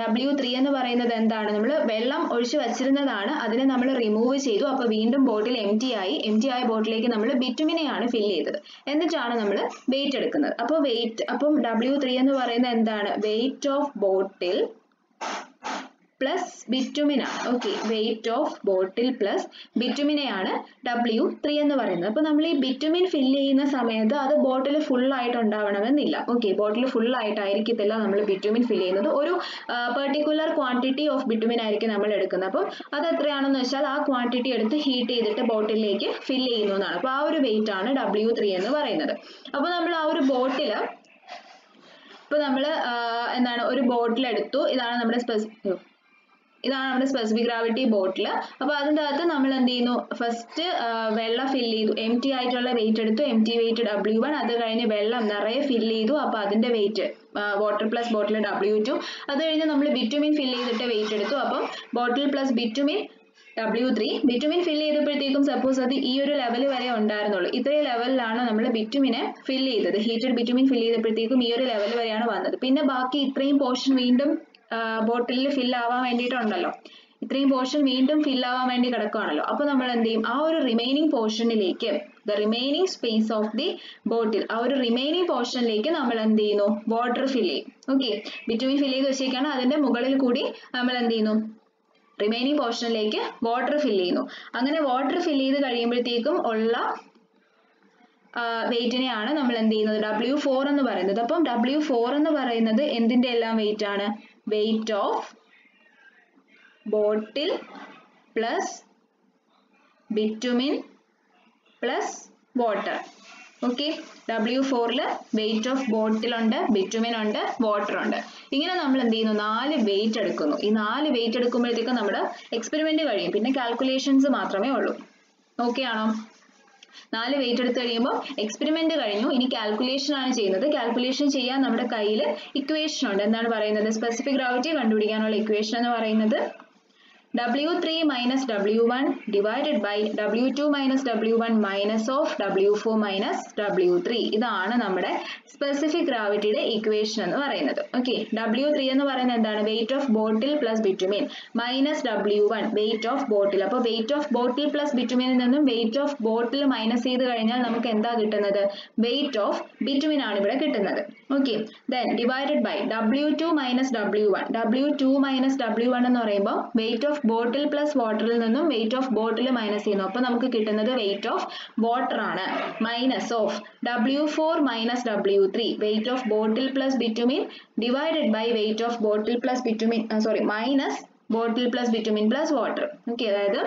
ഡബ്ല്യു ത്രീ എന്ന് പറയുന്നത് എന്താണ്, നമ്മൾ വെള്ളം ഒഴിച്ച് വച്ചിരുന്നതാണ്, അതിനെ നമ്മൾ റിമൂവ് ചെയ്തു. അപ്പോൾ വീണ്ടും ബോട്ടിൽ എം ടി ആയി, എം ടി ആയ ബോട്ടിലേക്ക് നമ്മൾ ബിറ്റുമിനെയാണ് ഫില്ല് ചെയ്തത്. എന്നിട്ടാണ് നമ്മൾ വെയിറ്റ് എടുക്കുന്നത്. അപ്പോൾ വെയിറ്റ്, അപ്പം ഡബ്ല്യു ത്രീ എന്ന് പറയുന്നത് എന്താണ്, വെയിറ്റ് ഓഫ് ബോട്ടിൽ പ്ലസ് ബിറ്റുമിനാണ്. Okay, weight of bottle plus ബിറ്റുമിനെയാണ് ഡബ്ല്യു ത്രീ എന്ന് പറയുന്നത്. അപ്പോൾ നമ്മൾ ഈ ബിറ്റുമിൻ ഫില്ല് ചെയ്യുന്ന സമയത്ത് അത് ബോട്ടിൽ ഫുള്ളായിട്ട് ഉണ്ടാവണമെന്നില്ല. ഓക്കെ, ബോട്ടിൽ ഫുള്ളായിട്ടായിരിക്കത്തില്ല നമ്മൾ ബിറ്റുമിൻ ഫില്ല് ചെയ്യുന്നത്. ഒരു പെർട്ടിക്കുലർ ക്വാണ്ടിറ്റി ഓഫ് ബിറ്റുമിൻ ആയിരിക്കും നമ്മൾ എടുക്കുന്നത്. അപ്പം അത് എത്രയാണെന്ന് വെച്ചാൽ ആ ക്വാണ്ടിറ്റി എടുത്ത് ഹീറ്റ് ചെയ്തിട്ട് ബോട്ടിലേക്ക് ഫില്ല് ചെയ്യുന്നു എന്നാണ്. അപ്പോൾ ആ ഒരു വെയിറ്റ് ആണ് ഡബ്ല്യു ത്രീ എന്ന് പറയുന്നത്. അപ്പോൾ നമ്മൾ ആ ഒരു ബോട്ടിൽ, ഇപ്പോൾ നമ്മൾ എന്താണ് ഒരു ബോട്ടിൽ എടുത്തു, ഇതാണ് നമ്മുടെ സ്പെസിഫിക് ഇതാണ് നമ്മുടെ സ്പെസിഫിക് ഗ്രാവിറ്റി ബോട്ടിൽ. അപ്പോൾ അതിൻ്റെ അകത്ത് നമ്മൾ എന്ത് ചെയ്യുന്നു, ഫസ്റ്റ് വെള്ളം ഫില്ല് ചെയ്തു, എം ടി ആയിട്ടുള്ള വെയിറ്റ് എടുത്തു, empty weight W one. അത് കഴിഞ്ഞ് വെള്ളം നിറയെ ഫില്ല് ചെയ്തു, അപ്പോൾ അതിൻ്റെ weight water plus bottle W two. അത് കഴിഞ്ഞ് നമ്മൾ ബിറ്റുമിൻ ഫില്ല് ചെയ്തിട്ട് വെയിറ്റ് എടുത്തു, അപ്പം bottle plus bitumen W three. Bitumen fill ചെയ്തപ്പോഴത്തേക്കും സപ്പോസ് അത് ഈ ഒരു ലെവൽ വരെ ഉണ്ടായിരുന്നുള്ളൂ. ഇത്രയും ലെവലിലാണ് നമ്മൾ ബിറ്റുമിനെ ഫില്ല് ചെയ്തത്. ഹീറ്റഡ് ബിറ്റുമിൻ ഫില്ല് ചെയ്തപ്പോഴത്തേക്കും ഈ ഒരു ലെവൽ വരെയാണ് വന്നത്. പിന്നെ ബാക്കി ഇത്രയും പോർഷൻ വീണ്ടും ബോട്ടിലിൽ ഫില്ലാവാൻ വേണ്ടിയിട്ടുണ്ടല്ലോ, ഇത്രയും പോർഷൻ വീണ്ടും ഫില്ലാവാൻ വേണ്ടി കിടക്കുകയാണല്ലോ. അപ്പോൾ നമ്മൾ എന്ത് ചെയ്യും, ആ ഒരു റിമൈനിങ് പോർഷനിലേക്ക്, the remaining space of the bottle, ആ ഒരു റിമൈനിങ് പോർഷനിലേക്ക് നമ്മൾ എന്ത് ചെയ്യുന്നു, വാട്ടർ ഫില്ല് ചെയ്യും. ഓക്കെ, ബിറ്റുമിൻ ഫില്ല് ചെയ്ത് വെച്ചേക്കാണ്, അതിൻ്റെ മുകളിൽ കൂടി നമ്മൾ എന്ത് ചെയ്യുന്നു, റിമൈനിങ് പോർഷനിലേക്ക് വാട്ടർ ഫില്ല് ചെയ്യുന്നു. അങ്ങനെ വാട്ടർ ഫില്ല് ചെയ്ത് കഴിയുമ്പോഴത്തേക്കും ഉള്ള വെയിറ്റിനെയാണ് നമ്മൾ എന്ത് ചെയ്യുന്നത്, ഡബ്ല്യു ഫോർ എന്ന് പറയുന്നത്. അപ്പം ഡബ്ല്യു ഫോർ എന്ന് പറയുന്നത് എന്തിൻ്റെ എല്ലാം വെയിറ്റ് ആണ്, weight of bottle plus bitumen plus water. Okay, W ഫോറിൽ വെയിറ്റ് ഓഫ് ബോട്ടിലുണ്ട്, ബിറ്റുമിൻ ഉണ്ട്, വാട്ടർ ഉണ്ട്. ഇങ്ങനെ നമ്മൾ എന്ത് ചെയ്യുന്നു, നാല് വെയിറ്റ് എടുക്കുന്നു. ഈ നാല് വെയിറ്റ് എടുക്കുമ്പോഴത്തേക്കും നമ്മുടെ എക്സ്പെരിമെൻറ്റ് കഴിയും, പിന്നെ കാൽക്കുലേഷൻസ് മാത്രമേ ഉള്ളൂ. ഓക്കെ ആണോ? നാല് വെയിറ്റ് എടുത്ത് കഴിയുമ്പോൾ എക്സ്പെരിമെന്റ് കഴിഞ്ഞു, ഇനി കാൽക്കുലേഷൻ ആണ് ചെയ്യുന്നത്. കാൽക്കുലേഷൻ ചെയ്യാൻ നമ്മുടെ കയ്യിൽ ഇക്വേഷൻ ഉണ്ട്. എന്താണ് പറയുന്നത്, സ്പെസിഫിക് ഗ്രാവിറ്റി കണ്ടുപിടിക്കാനുള്ള ഇക്വേഷൻ എന്ന് പറയുന്നത് W three minus W one divided by W two minus W one minus of W four minus W three. ഇതാണ് നമ്മുടെ സ്പെസിഫിക് ഗ്രാവിറ്റിയുടെ ഇക്വേഷൻ എന്ന് പറയുന്നത്. ഓക്കെ, ഡബ്ല്യു ത്രീ എന്ന് പറയുന്നത് എന്താണ്, weight of bottle plus bitumen minus W one weight of bottle. അപ്പോൾ weight of bottle plus ബിറ്റുമിനിൽ നിന്നും വെയിറ്റ് ഓഫ് ബോട്ടിൽ മൈനസ് ചെയ്ത് കഴിഞ്ഞാൽ നമുക്ക് എന്താ കിട്ടുന്നത്, വെയിറ്റ് ഓഫ് ബിറ്റുമിൻ ആണ് ഇവിടെ കിട്ടുന്നത്. Okay, then divided by W two minus W one W two minus W one എന്ന് പറയുമ്പോൾ വെയിറ്റ് ഓഫ് ബോട്ടിൽ പ്ലസ് വാട്ടറിൽ നിന്നും വെയിറ്റ് ഓഫ് ബോട്ടിൽ മൈനസ് ചെയ്യുന്നു. അപ്പോൾ നമുക്ക് കിട്ടുന്നത് വെയിറ്റ് ഓഫ് വാട്ടർ ആണ് minus of W four minus W three weight of bottle plus bitumen divided by weight of bottle plus bitumen sorry minus bottle plus bitumen plus water. Okay, അതായത്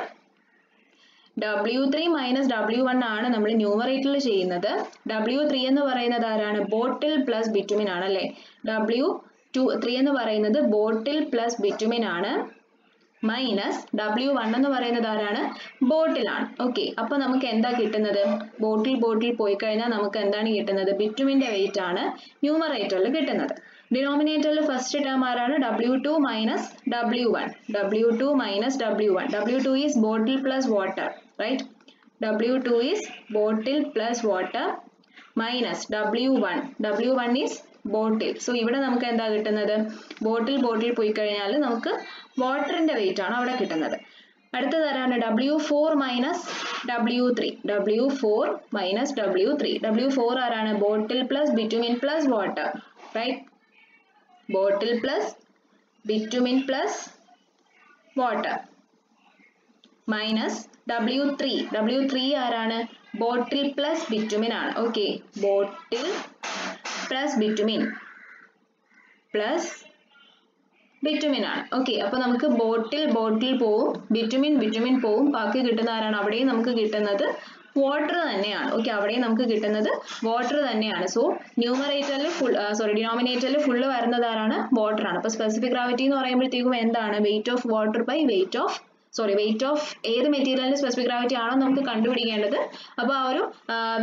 W three minus W one ആണ് നമ്മൾ ന്യൂമറേറ്ററിൽ ചെയ്യുന്നത്. W three എന്ന് പറയുന്നത് ആരാണ്, bottle plus bitumen ആണ് അല്ലേ. ഡബ്ല്യു ടു ത്രീ എന്ന് പറയുന്നത് ബോട്ടിൽ പ്ലസ് ബിറ്റുമിൻ ആണ് മൈനസ് ഡബ്ല്യു വൺ എന്ന് പറയുന്നത് ആരാണ്, ബോട്ടിലാണ്. ഓക്കെ, അപ്പോൾ നമുക്ക് എന്താ കിട്ടുന്നത്, ബോട്ടിൽ ബോട്ടിൽ പോയി കഴിഞ്ഞാൽ നമുക്ക് എന്താണ് കിട്ടുന്നത്, ബിറ്റുമിൻ്റെ വെയിറ്റ് ആണ് ന്യൂമറേറ്ററിൽ കിട്ടുന്നത്. ഡിനോമിനേറ്ററിൽ ഫസ്റ്റ് ടേം ആരാണ്, W two minus W one W two minus W one W two is bottle plus water right W two is bottle plus water minus W one W one is bottle. So ഇവിടെ നമുക്ക് എന്താ കിട്ടുന്നത്, ബോട്ടിൽ ബോട്ടിൽ പോയി കഴിഞ്ഞാൽ നമുക്ക് വാട്ടറിൻ്റെ wait ആണ് അവിടെ കിട്ടുന്നത്. അടുത്ത തരാണ് W four minus W three W four minus W three W four ആരാണ്, bottle plus bitumen plus water right bottle plus bitumen plus water minus W three W three ആരാണ്, ബോട്ടിൽ പ്ലസ് ബിറ്റുമിൻ ആണ്. Okay, bottle plus bitumen plus bitumen ആണ്. Okay, അപ്പോൾ നമുക്ക് ബോട്ടിൽ ബോട്ടിൽ പോവും, bitumen bitumen പോവും, ബാക്കി കിട്ടുന്ന ആരാണ്, അവിടെയും നമുക്ക് കിട്ടുന്നത് വാട്ടർ തന്നെയാണ്. ഓക്കെ, അവിടെയും നമുക്ക് കിട്ടുന്നത് വാട്ടർ തന്നെയാണ്. സോ ന്യൂമറേറ്ററിൽ ഫുൾ സോറി ഡിനോമിനേറ്ററിൽ ഫുള്ള് വരുന്നത് ആരാണ്, വാട്ടർ ആണ്. അപ്പോൾ സ്പെസിഫിക് ഗ്രാവിറ്റി എന്ന് പറയുമ്പോഴത്തേക്കും എന്താണ്, weight of water by weight of sorry weight of ഏത് മെറ്റീരിയലിന്റെ സ്പെസിഫിക് ഗ്രാവിറ്റി ആണോ നമുക്ക് കണ്ടുപിടിക്കേണ്ടത്. അപ്പോൾ ആ ഒരു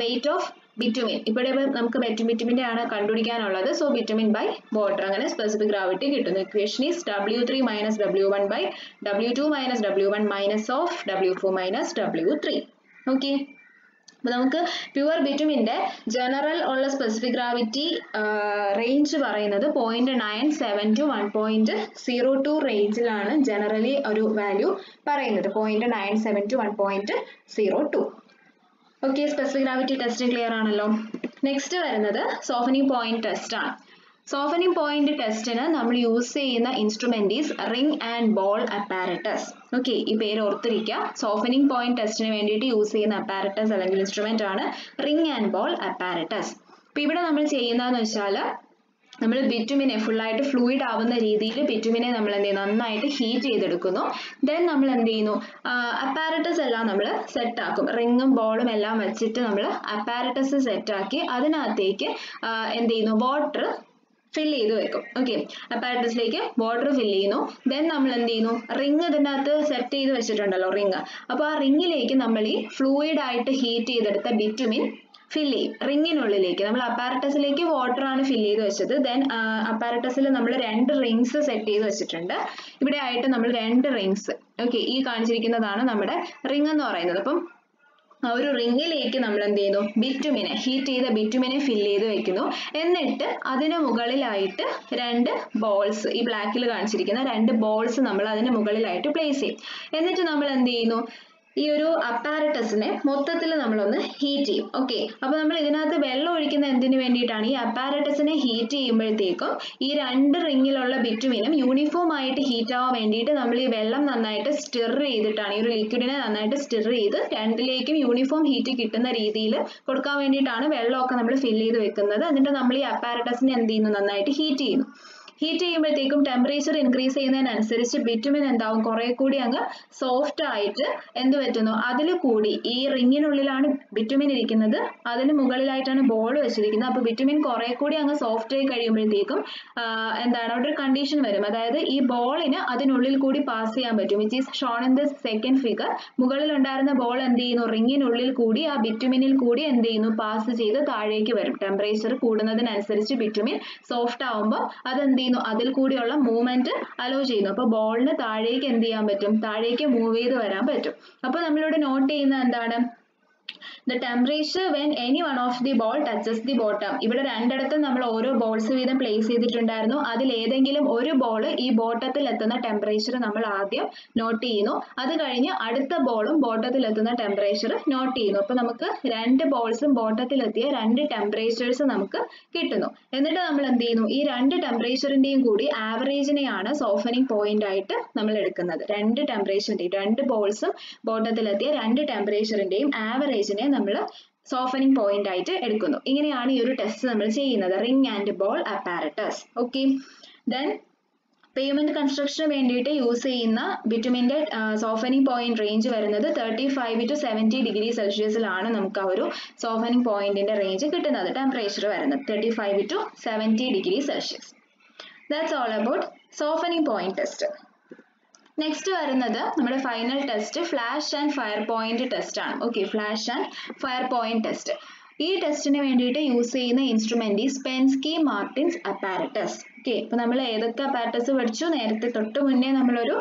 weight of bitumen ഇവിടെ നമുക്ക് ബിറ്റുമിന്റെ ആണ് കണ്ടുപിടിക്കാനുള്ളത്. സോ bitumen by water അങ്ങനെ സ്പെസിഫിക് ഗ്രാവിറ്റി കിട്ടുന്നു. Equation is W three - W one by W two - W one - of W four - W three. Okay, അപ്പോൾ നമുക്ക് പ്യുവർ ബിറ്റുമിന്റെ ജനറൽ ഉള്ള സ്പെസിഫിക് ഗ്രാവിറ്റി റേഞ്ച് പറയുന്നത് point nine seven to one point zero two റേഞ്ചിലാണ് generally ഒരു value പറയുന്നത്, point nine seven to one point zero two. Okay, specific gravity test clear ആണല്ലോ. Next വരുന്നത് സോഫനിങ് പോയിന്റ് ടെസ്റ്റ് ആണ്. Softening point ടെസ്റ്റിന് നമ്മൾ use ചെയ്യുന്ന instrument is ring and ball apparatus. Okay, ഈ പേര് ഓർത്തിരിക്കുക. സോഫനിങ് പോയിന്റ് ടെസ്റ്റിന് വേണ്ടിയിട്ട് യൂസ് ചെയ്യുന്ന അപ്പാരറ്റസ് അല്ലെങ്കിൽ ഇൻസ്ട്രുമെന്റ് ആണ് റിംഗ് ആൻഡ് ബോൾ അപ്പാരറ്റസ്. അപ്പോൾ ഇവിടെ നമ്മൾ ചെയ്യുന്നതെന്ന് വെച്ചാൽ നമ്മൾ ബിറ്റുമിനെ ഫുള്ളായിട്ട് ഫ്ലൂയിഡ് ആവുന്ന രീതിയിൽ ബിറ്റുമിനെ നമ്മൾ എന്ത് ചെയ്യുന്നു, നന്നായിട്ട് ഹീറ്റ് ചെയ്തെടുക്കുന്നു. ദെൻ നമ്മൾ എന്ത് ചെയ്യുന്നു, അപ്പാരറ്റസ് എല്ലാം നമ്മൾ സെറ്റാക്കും. റിങ്ങും ബോളും എല്ലാം വെച്ചിട്ട് നമ്മൾ അപ്പാരറ്റസ് സെറ്റാക്കി അതിനകത്തേക്ക് എന്ത് ചെയ്യുന്നു, വാട്ടർ ഫില്ല് ചെയ്ത് വെക്കും. ഓക്കെ, അപ്പാരറ്റസിലേക്ക് വാട്ടർ ഫില്ല് ചെയ്യുന്നു. ദെൻ നമ്മൾ എന്ത് ചെയ്യുന്നു, റിംഗ് ഇതിനകത്ത് സെറ്റ് ചെയ്ത് വെച്ചിട്ടുണ്ടല്ലോ റിംഗ്, അപ്പോൾ ആ റിംഗിലേക്ക് നമ്മൾ ഈ ഫ്ലൂയിഡ് ആയിട്ട് ഹീറ്റ് ചെയ്തെടുത്ത ബിറ്റുമിൻ ഫില്ല് ചെയ്യും. റിങ്ങിനുള്ളിലേക്ക് നമ്മൾ അപ്പാരറ്റസിലേക്ക് വാട്ടർ ആണ് ഫില്ല് ചെയ്ത് വെച്ചത്. ദെൻ അപ്പാരറ്റസിൽ നമ്മൾ രണ്ട് റിങ്സ് സെറ്റ് ചെയ്ത് വെച്ചിട്ടുണ്ട്. ഇവിടെ ആയിട്ട് നമ്മൾ രണ്ട് റിങ്സ്, ഓക്കെ, ഈ കാണിച്ചിരിക്കുന്നതാണ് നമ്മുടെ റിംഗ് എന്ന് പറയുന്നത്. അപ്പം ആ ഒരു റിങ്ങിലേക്ക് നമ്മൾ എന്ത് ചെയ്യുന്നു, ബിറ്റുമിനെ ഹീറ്റ് ചെയ്ത ബിറ്റുമിനെ ഫില്ല് ചെയ്ത് വെക്കുന്നു. എന്നിട്ട് അതിന് മുകളിലായിട്ട് രണ്ട് ബോൾസ്, ഈ ബ്ലാക്കിൽ കാണിച്ചിരിക്കുന്ന രണ്ട് ബോൾസ് നമ്മൾ അതിന് മുകളിലായിട്ട് പ്ലേസ് ചെയ്യും. എന്നിട്ട് നമ്മൾ എന്ത് ചെയ്യുന്നു, ഈ ഒരു അപ്പാരറ്റസിനെ മൊത്തത്തിൽ നമ്മളൊന്ന് ഹീറ്റ് ചെയ്യും. ഓക്കെ, അപ്പോൾ നമ്മൾ ഇതിനകത്ത് വെള്ളം ഒഴിക്കുന്ന എന്തിനു വേണ്ടിയിട്ടാണ്, ഈ അപ്പാരറ്റസിനെ ഹീറ്റ് ചെയ്യുമ്പോഴത്തേക്കും ഈ രണ്ട് റിങ്ങിലുള്ള ബിറ്റുമിനും യൂണിഫോം ആയിട്ട് ഹീറ്റ് ആവാൻ വേണ്ടിയിട്ട് നമ്മൾ ഈ വെള്ളം നന്നായിട്ട് സ്റ്റിർ ചെയ്തിട്ടാണ്, ഈ ഒരു ലിക്വിഡിനെ നന്നായിട്ട് സ്റ്റിർ ചെയ്ത് രണ്ടിലേക്കും യൂണിഫോം ഹീറ്റ് കിട്ടുന്ന രീതിയിൽ കൊടുക്കാൻ വേണ്ടിയിട്ടാണ് വെള്ളമൊക്കെ നമ്മൾ ഫില്ല് ചെയ്ത് വെക്കുന്നത്. എന്നിട്ട് നമ്മൾ ഈ അപ്പാരറ്റസിനെ എന്ത് ചെയ്യുന്നു, നന്നായിട്ട് ഹീറ്റ് ചെയ്യുന്നു. ഹീറ്റ് ചെയ്യുമ്പോഴത്തേക്കും ടെമ്പറേച്ചർ ഇൻക്രീസ് ചെയ്യുന്നതിനനുസരിച്ച് ബിറ്റുമിൻ എന്താവും, കുറെ കൂടി അങ്ങ് സോഫ്റ്റ് ആയിട്ട് എന്ത് പറ്റുന്നു, അതിൽ കൂടി ഈ റിങ്ങിനുള്ളിലാണ് ബിറ്റുമിൻ ഇരിക്കുന്നത്, അതിന് മുകളിലായിട്ടാണ് ബോൾ വെച്ചിരിക്കുന്നത്. അപ്പോൾ ബിറ്റുമിൻ കുറെ കൂടി അങ്ങ് സോഫ്റ്റ് ആയി കഴിയുമ്പോഴത്തേക്കും എന്താണ് അവിടെ ഒരു കണ്ടീഷൻ വരും, അതായത് ഈ ബോളിന് അതിനുള്ളിൽ കൂടി പാസ് ചെയ്യാൻ പറ്റും, which is shown in the second figure. മുകളിലുണ്ടായിരുന്ന ബോൾ എന്ത് ചെയ്യുന്നു, റിങ്ങിനുള്ളിൽ കൂടി ആ ബിറ്റുമിനിൽ കൂടി എന്ത് ചെയ്യുന്നു, പാസ് ചെയ്ത് താഴേക്ക് വരും. ടെമ്പറേച്ചർ കൂടുന്നതിനനുസരിച്ച് ബിറ്റുമിൻ സോഫ്റ്റ് ആവുമ്പോൾ അതെന്ത്, അതിൽ കൂടിയുള്ള മൂവ്മെന്റ് അലോ ചെയ്യുന്നു. അപ്പൊ ബോളിന് താഴേക്ക് എന്ത് ചെയ്യാൻ പറ്റും, താഴേക്ക് മൂവ് ചെയ്ത് വരാൻ പറ്റും. അപ്പൊ നമ്മളിവിടെ നോട്ട് ചെയ്യുന്ന എന്താണ്, the temperature when any one of the ball touches the bottom. ഇവിടെ രണ്ടിടത്തും നമ്മൾ ഓരോ ബോൾസ് വീതം പ്ലേസ് ചെയ്തിട്ടുണ്ടായിരുന്നു. അതിൽ ഏതെങ്കിലും ഒരു ബോൾ ഈ ബോട്ടത്തിൽ എത്തുന്ന ടെമ്പറേച്ചർ നമ്മൾ ആദ്യം നോട്ട് ചെയ്യുന്നു. അത് കഴിഞ്ഞ് അടുത്ത ബോളും ബോട്ടത്തിൽ എത്തുന്ന ടെമ്പറേച്ചർ നോട്ട് ചെയ്യുന്നു. അപ്പോൾ നമുക്ക് രണ്ട് ബോൾസും ബോട്ടത്തിലെത്തിയ രണ്ട് ടെമ്പറേച്ചേഴ്സ് നമുക്ക് കിട്ടുന്നു. എന്നിട്ട് നമ്മൾ എന്ത് ചെയ്യുന്നു, ഈ രണ്ട് ടെമ്പറേച്ചറിന്റെയും കൂടി ആവറേജിനെയാണ് സോഫനിങ് പോയിന്റ് ആയിട്ട് നമ്മൾ എടുക്കുന്നത്. രണ്ട് ടെമ്പറേച്ചറിന്റെയും, രണ്ട് ബോൾസും ബോട്ടത്തിലെത്തിയ രണ്ട് ടെമ്പറേച്ചറിന്റെയും ആവറേജിനെ നമ്മൾ സോഫനിങ് പോയിന്റ് ആയിട്ട് എടുക്കുന്നു. ഇങ്ങനെയാണ് ഈ ഒരു ടെസ്റ്റ് നമ്മൾ ചെയ്യുന്നത്, ring and ball apparatus. Okay, then pavement കൺസ്ട്രക്ഷന് വേണ്ടിയിട്ട് യൂസ് ചെയ്യുന്ന ബിറ്റുമിന്റെ സോഫനിങ് പോയിന്റ് റേഞ്ച് വരുന്നത് thirty five to seventy degree സെൽഷ്യസിലാണ് നമുക്ക് ആ ഒരു സോഫനിങ് പോയിന്റിന്റെ റേഞ്ച് കിട്ടുന്നത്. ടെമ്പറേച്ചർ വരുന്നത് thirty five to seventy degree Celsius. That's all about softening point test. Next വരുന്നത് നമ്മുടെ final test flash and fire point test ആണ്. Okay, flash and fire point test. ഈ ടെസ്റ്റിന് വേണ്ടിയിട്ട് യൂസ് ചെയ്യുന്ന instrument Pensky Martens apparatus. Okay, ഇപ്പൊ നമ്മൾ ഏതൊക്കെ അപ്പാരറ്റസ് പഠിച്ചു, നേരത്തെ തൊട്ട് മുന്നേ നമ്മളൊരു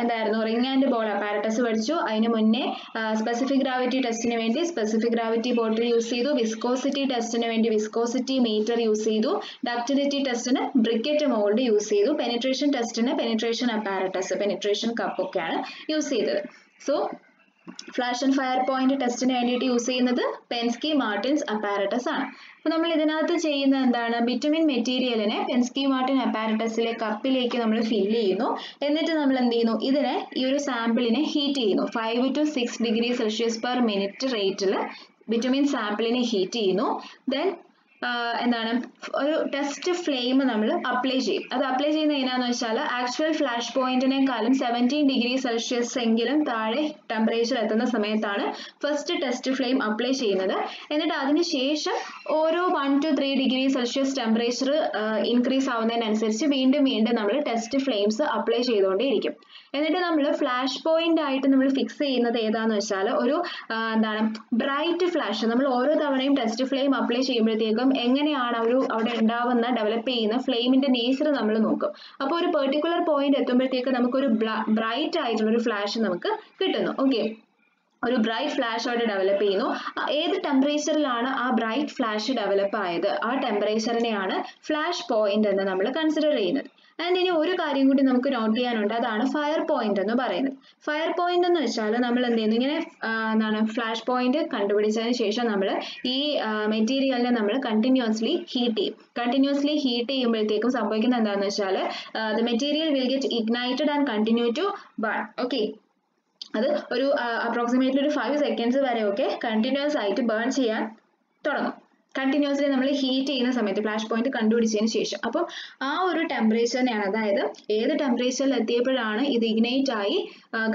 എന്തായിരുന്നു, റിംഗ് ആൻഡ് ബോൾ അപ്പാരറ്റസ് പഠിച്ചു. അതിന് മുന്നേ സ്പെസിഫിക് ഗ്രാവിറ്റി ടെസ്റ്റിന് വേണ്ടി സ്പെസിഫിക് ഗ്രാവിറ്റി ബോട്ടിൽ യൂസ് ചെയ്തു. വിസ്കോസിറ്റി ടെസ്റ്റിന് വേണ്ടി വിസ്കോസിറ്റി മീറ്റർ യൂസ് ചെയ്തു. ഡക്റ്റിലിറ്റി ടെസ്റ്റിന് ബ്രിക്കറ്റ് മോൾഡ് യൂസ് ചെയ്തു. പെനിട്രേഷൻ ടെസ്റ്റിന് പെനിട്രേഷൻ അപ്പാരറ്റസ്, പെനിട്രേഷൻ കപ്പൊക്കെയാണ് യൂസ് ചെയ്തത്. So flash and fire point ടെസ്റ്റിന് വേണ്ടിയിട്ട് യൂസ് ചെയ്യുന്നത് പെൻസ്കി മാർട്ടിൻസ് അപ്പാരറ്റസ് ആണ്. അപ്പോൾ നമ്മൾ ഇതിനകത്ത് ചെയ്യുന്ന എന്താണ്, ബിറ്റുമിൻ മെറ്റീരിയലിനെ പെൻസ്കി മാർട്ടിൻ അപ്പാരറ്റസിലെ കപ്പിലേക്ക് നമ്മൾ ഫില്ല് ചെയ്യുന്നു. എന്നിട്ട് നമ്മൾ എന്ത് ചെയ്യുന്നു, ഇതിനെ ഈ ഒരു സാമ്പിളിനെ ഹീറ്റ് ചെയ്യുന്നു. Five to six degree Celsius per minute റേറ്റിൽ ബിറ്റുമിൻ സാമ്പിളിനെ ഹീറ്റ് ചെയ്യുന്നു. ദെൻ എന്താണ് ഒരു ടെസ്റ്റ് ഫ്ലെയിം നമ്മൾ അപ്ലൈ ചെയ്യും. അത് അപ്ലൈ ചെയ്യുന്നത് എങ്ങനെയാണെന്ന് വെച്ചാൽ ആക്ച്വൽ ഫ്ലാഷ് പോയിന്റിനേക്കാളും സെവൻറ്റീൻ ഡിഗ്രി സെൽഷ്യസ് എങ്കിലും താഴെ ടെമ്പറേച്ചർ എത്തുന്ന സമയത്താണ് ഫസ്റ്റ് ടെസ്റ്റ് ഫ്ലെയിം അപ്ലൈ ചെയ്യുന്നത്. എന്നിട്ട് അതിനുശേഷം ഓരോ one two three degree Celsius temperature increase ആവുന്നതിനനുസരിച്ച് വീണ്ടും വീണ്ടും നമ്മൾ ടെസ്റ്റ് ഫ്ലെയിംസ് അപ്ലൈ ചെയ്തുകൊണ്ടേയിരിക്കും. എന്നിട്ട് നമ്മൾ ഫ്ലാഷ് പോയിന്റ് ആയിട്ട് നമ്മൾ ഫിക്സ് ചെയ്യുന്നത് ഏതാണെന്ന് വെച്ചാൽ ഒരു എന്താണ് ബ്രൈറ്റ് ഫ്ലാഷ്. നമ്മൾ ഓരോ തവണയും ടെസ്റ്റ് ഫ്ലെയിം അപ്ലൈ ചെയ്യുമ്പോഴത്തേക്കും എങ്ങനെയാണ് ഒരു അവിടെ ഉണ്ടാവുന്ന ഡെവലപ്പ് ചെയ്യുന്ന ഫ്ലെയിമിന്റെ നേച്ചർ നമ്മൾ നോക്കും. അപ്പോൾ ഒരു പെർട്ടിക്കുലർ പോയിന്റ് എത്തുമ്പോഴത്തേക്ക് നമുക്കൊരു ബ്രൈറ്റ് ആയിട്ടുള്ള ഒരു ഫ്ലാഷ് നമുക്ക് കിട്ടുന്നു. ഓക്കെ, ഒരു ബ്രൈറ്റ് ഫ്ലാഷ് അവിടെ ഡെവലപ്പ് ചെയ്യുന്നു. ഏത് ടെമ്പറേച്ചറിലാണ് ആ ബ്രൈറ്റ് ഫ്ലാഷ് ഡെവലപ്പ് ആയത്, ആ ടെമ്പറേച്ചറിനെയാണ് ഫ്ലാഷ് പോയിന്റ് എന്ന് നമ്മൾ കൺസിഡർ ചെയ്യുന്നത്. ആൻഡ് ഇനി ഒരു കാര്യം കൂടി നമുക്ക് നോട്ട് ചെയ്യാനുണ്ട്, അതാണ് ഫയർ പോയിന്റ് എന്ന് പറയുന്നത്. ഫയർ പോയിന്റ് എന്ന് വെച്ചാൽ നമ്മൾ എന്ത് ചെയ്യുന്നു, ഇങ്ങനെ എന്താണ് ഫ്ലാഷ് പോയിന്റ് കണ്ടുപിടിച്ചതിന് ശേഷം നമ്മൾ ഈ മെറ്റീരിയലിനെ നമ്മൾ കണ്ടിന്യൂസ്ലി ഹീറ്റ് ചെയ്യും. കണ്ടിന്യൂസ്ലി ഹീറ്റ് ചെയ്യുമ്പോഴത്തേക്കും സംഭവിക്കുന്നത് എന്താണെന്ന് വെച്ചാൽ the material will get ignited and continue to burn. Okay, അത് ഒരു അപ്രോക്സിമേറ്റ്ലി ഒരു ഫൈവ് സെക്കൻഡ്സ് വരെയൊക്കെ കണ്ടിന്യൂസ് ആയിട്ട് ബേൺ ചെയ്യാൻ തുടങ്ങും. കണ്ടിന്യൂസ്ലി നമ്മൾ ഹീറ്റ് ചെയ്യുന്ന സമയത്ത് ഫ്ലാഷ് പോയിന്റ് കണ്ടുപിടിച്ചതിന് ശേഷം അപ്പം ആ ഒരു ടെമ്പറേച്ചറിനെയാണ്, അതായത് ഏത് ടെമ്പറേച്ചറിൽ എത്തിയപ്പോഴാണ് ഇത് ഇഗ്നൈറ്റ് ആയി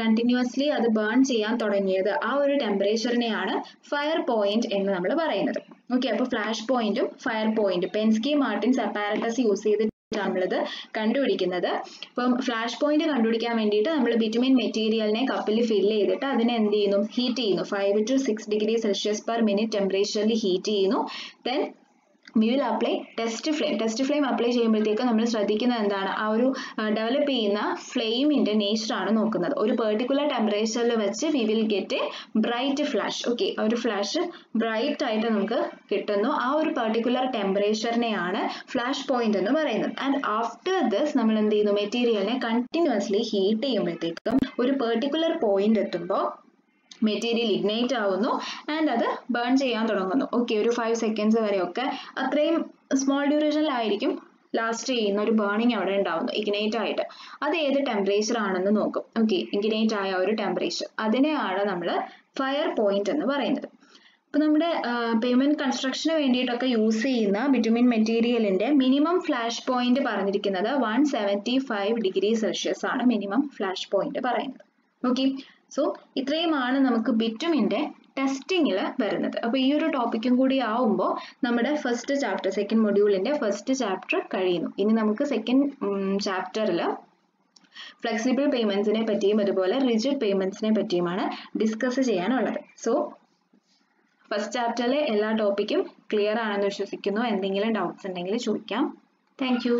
കണ്ടിന്യൂസ്ലി അത് ബേൺ ചെയ്യാൻ തുടങ്ങിയത്, ആ ഒരു ടെമ്പറേച്ചറിനെയാണ് ഫയർ പോയിന്റ് എന്ന് നമ്മൾ പറയുന്നത്. ഓക്കെ, അപ്പോൾ ഫ്ലാഷ് പോയിന്റും ഫയർ പോയിന്റും പെൻസ്കി മാർട്ടിൻസ് അപ്പാരറ്റസ് യൂസ് ചെയ്ത് നമ്മളിത് കണ്ടുപിടിക്കുന്നത്. അപ്പം ഫ്ലാഷ് പോയിന്റ് കണ്ടുപിടിക്കാൻ വേണ്ടിയിട്ട് നമ്മൾ ബിറ്റുമിൻ മെറ്റീരിയലിനെ കപ്പിൽ ഫില്ല് ചെയ്തിട്ട് അതിനെ എന്ത് ചെയ്യുന്നു, ഹീറ്റ് ചെയ്യുന്നു. Five to six degree Celsius per minute ടെമ്പറേച്ചറിൽ ഹീറ്റ് ചെയ്യുന്നു. Then we will apply test flame. Test flame apply ചെയ്യുമ്പോഴത്തേക്ക് നമ്മൾ ശ്രദ്ധിക്കുന്നത് എന്താണ്, ആ ഒരു ഡെവലപ്പ് ചെയ്യുന്ന ഫ്ലെയിമിൻ്റെ നേച്ചറാണ് നോക്കുന്നത്. ഒരു പെർട്ടിക്കുലർ ടെമ്പറേച്ചറിൽ വെച്ച് we will get a bright flash. Okay, ആ ഒരു ഫ്ലാഷ് ബ്രൈറ്റ് ആയിട്ട് നമുക്ക് കിട്ടുന്നു. ആ ഒരു പെർട്ടിക്കുലർ ടെമ്പറേച്ചറിനെയാണ് ഫ്ലാഷ് പോയിന്റ് എന്ന് പറയുന്നത്. ആൻഡ് ആഫ്റ്റർ ദിസ് നമ്മൾ എന്ത് ചെയ്യുന്നു, മെറ്റീരിയലിനെ കണ്ടിന്യൂസ്ലി ഹീറ്റ് ചെയ്യുമ്പോഴത്തേക്കും ഒരു പെർട്ടിക്കുലർ പോയിന്റ് എത്തുമ്പോൾ മെറ്റീരിയൽ ഇഗ്നൈറ്റ് ആവുന്നു ആൻഡ് അത് ബേൺ ചെയ്യാൻ തുടങ്ങുന്നു. ഓക്കെ, ഒരു ഫൈവ് സെക്കൻഡ്സ് വരെയൊക്കെ അത്രയും സ്മോൾ ഡ്യൂറേഷനിലായിരിക്കും ലാസ്റ്റ് ചെയ്യുന്ന ഒരു ബേണിങ് അവിടെ ഉണ്ടാവുന്നു ഇഗ്നൈറ്റ് ആയിട്ട്. അത് ഏത് ടെമ്പറേച്ചർ ആണെന്ന് നോക്കും. ഓക്കെ, ഇഗ്നൈറ്റ് ആയ ഒരു ടെമ്പറേച്ചർ, അതിനെയാണ് നമ്മൾ ഫയർ പോയിന്റ് എന്ന് പറയുന്നത്. അപ്പോൾ നമ്മുടെ പേയ്മെന്റ് കൺസ്ട്രക്ഷന് വേണ്ടിയിട്ടൊക്കെ യൂസ് ചെയ്യുന്ന ബിറ്റുമിൻ മെറ്റീരിയലിൻ്റെ മിനിമം ഫ്ലാഷ് പോയിന്റ് പറഞ്ഞിരിക്കുന്നത് one seventy five degree Celsius ആണ് മിനിമം ഫ്ലാഷ് പോയിന്റ് പറയുന്നത്. ഓക്കെ, സോ ഇത്രയുമാണ് നമുക്ക് ബിറ്റുമിൻ്റെ ടെസ്റ്റിങ്ങിൽ വരുന്നത്. അപ്പോൾ ഈ ഒരു ടോപ്പിക്കും കൂടി ആവുമ്പോൾ നമ്മുടെ ഫസ്റ്റ് ചാപ്റ്റർ, സെക്കൻഡ് മൊഡ്യൂളിൻ്റെ ഫസ്റ്റ് ചാപ്റ്റർ കഴിയുന്നു. ഇനി നമുക്ക് സെക്കൻഡ് ചാപ്റ്ററിൽ ഫ്ലെക്സിബിൾ പേയ്മെൻറ്റ്സിനെ പറ്റിയും അതുപോലെ റിജിഡ് പേയ്മെൻറ്റ്സിനെ പറ്റിയുമാണ് ഡിസ്കസ് ചെയ്യാനുള്ളത്. സോ ഫസ്റ്റ് ചാപ്റ്ററിലെ എല്ലാ ടോപ്പിക്കും ക്ലിയർ ആണെന്ന് വിശ്വസിക്കുന്നു. എന്തെങ്കിലും ഡൗട്ട്സ് ഉണ്ടെങ്കിൽ ചോദിക്കാം. Thank U.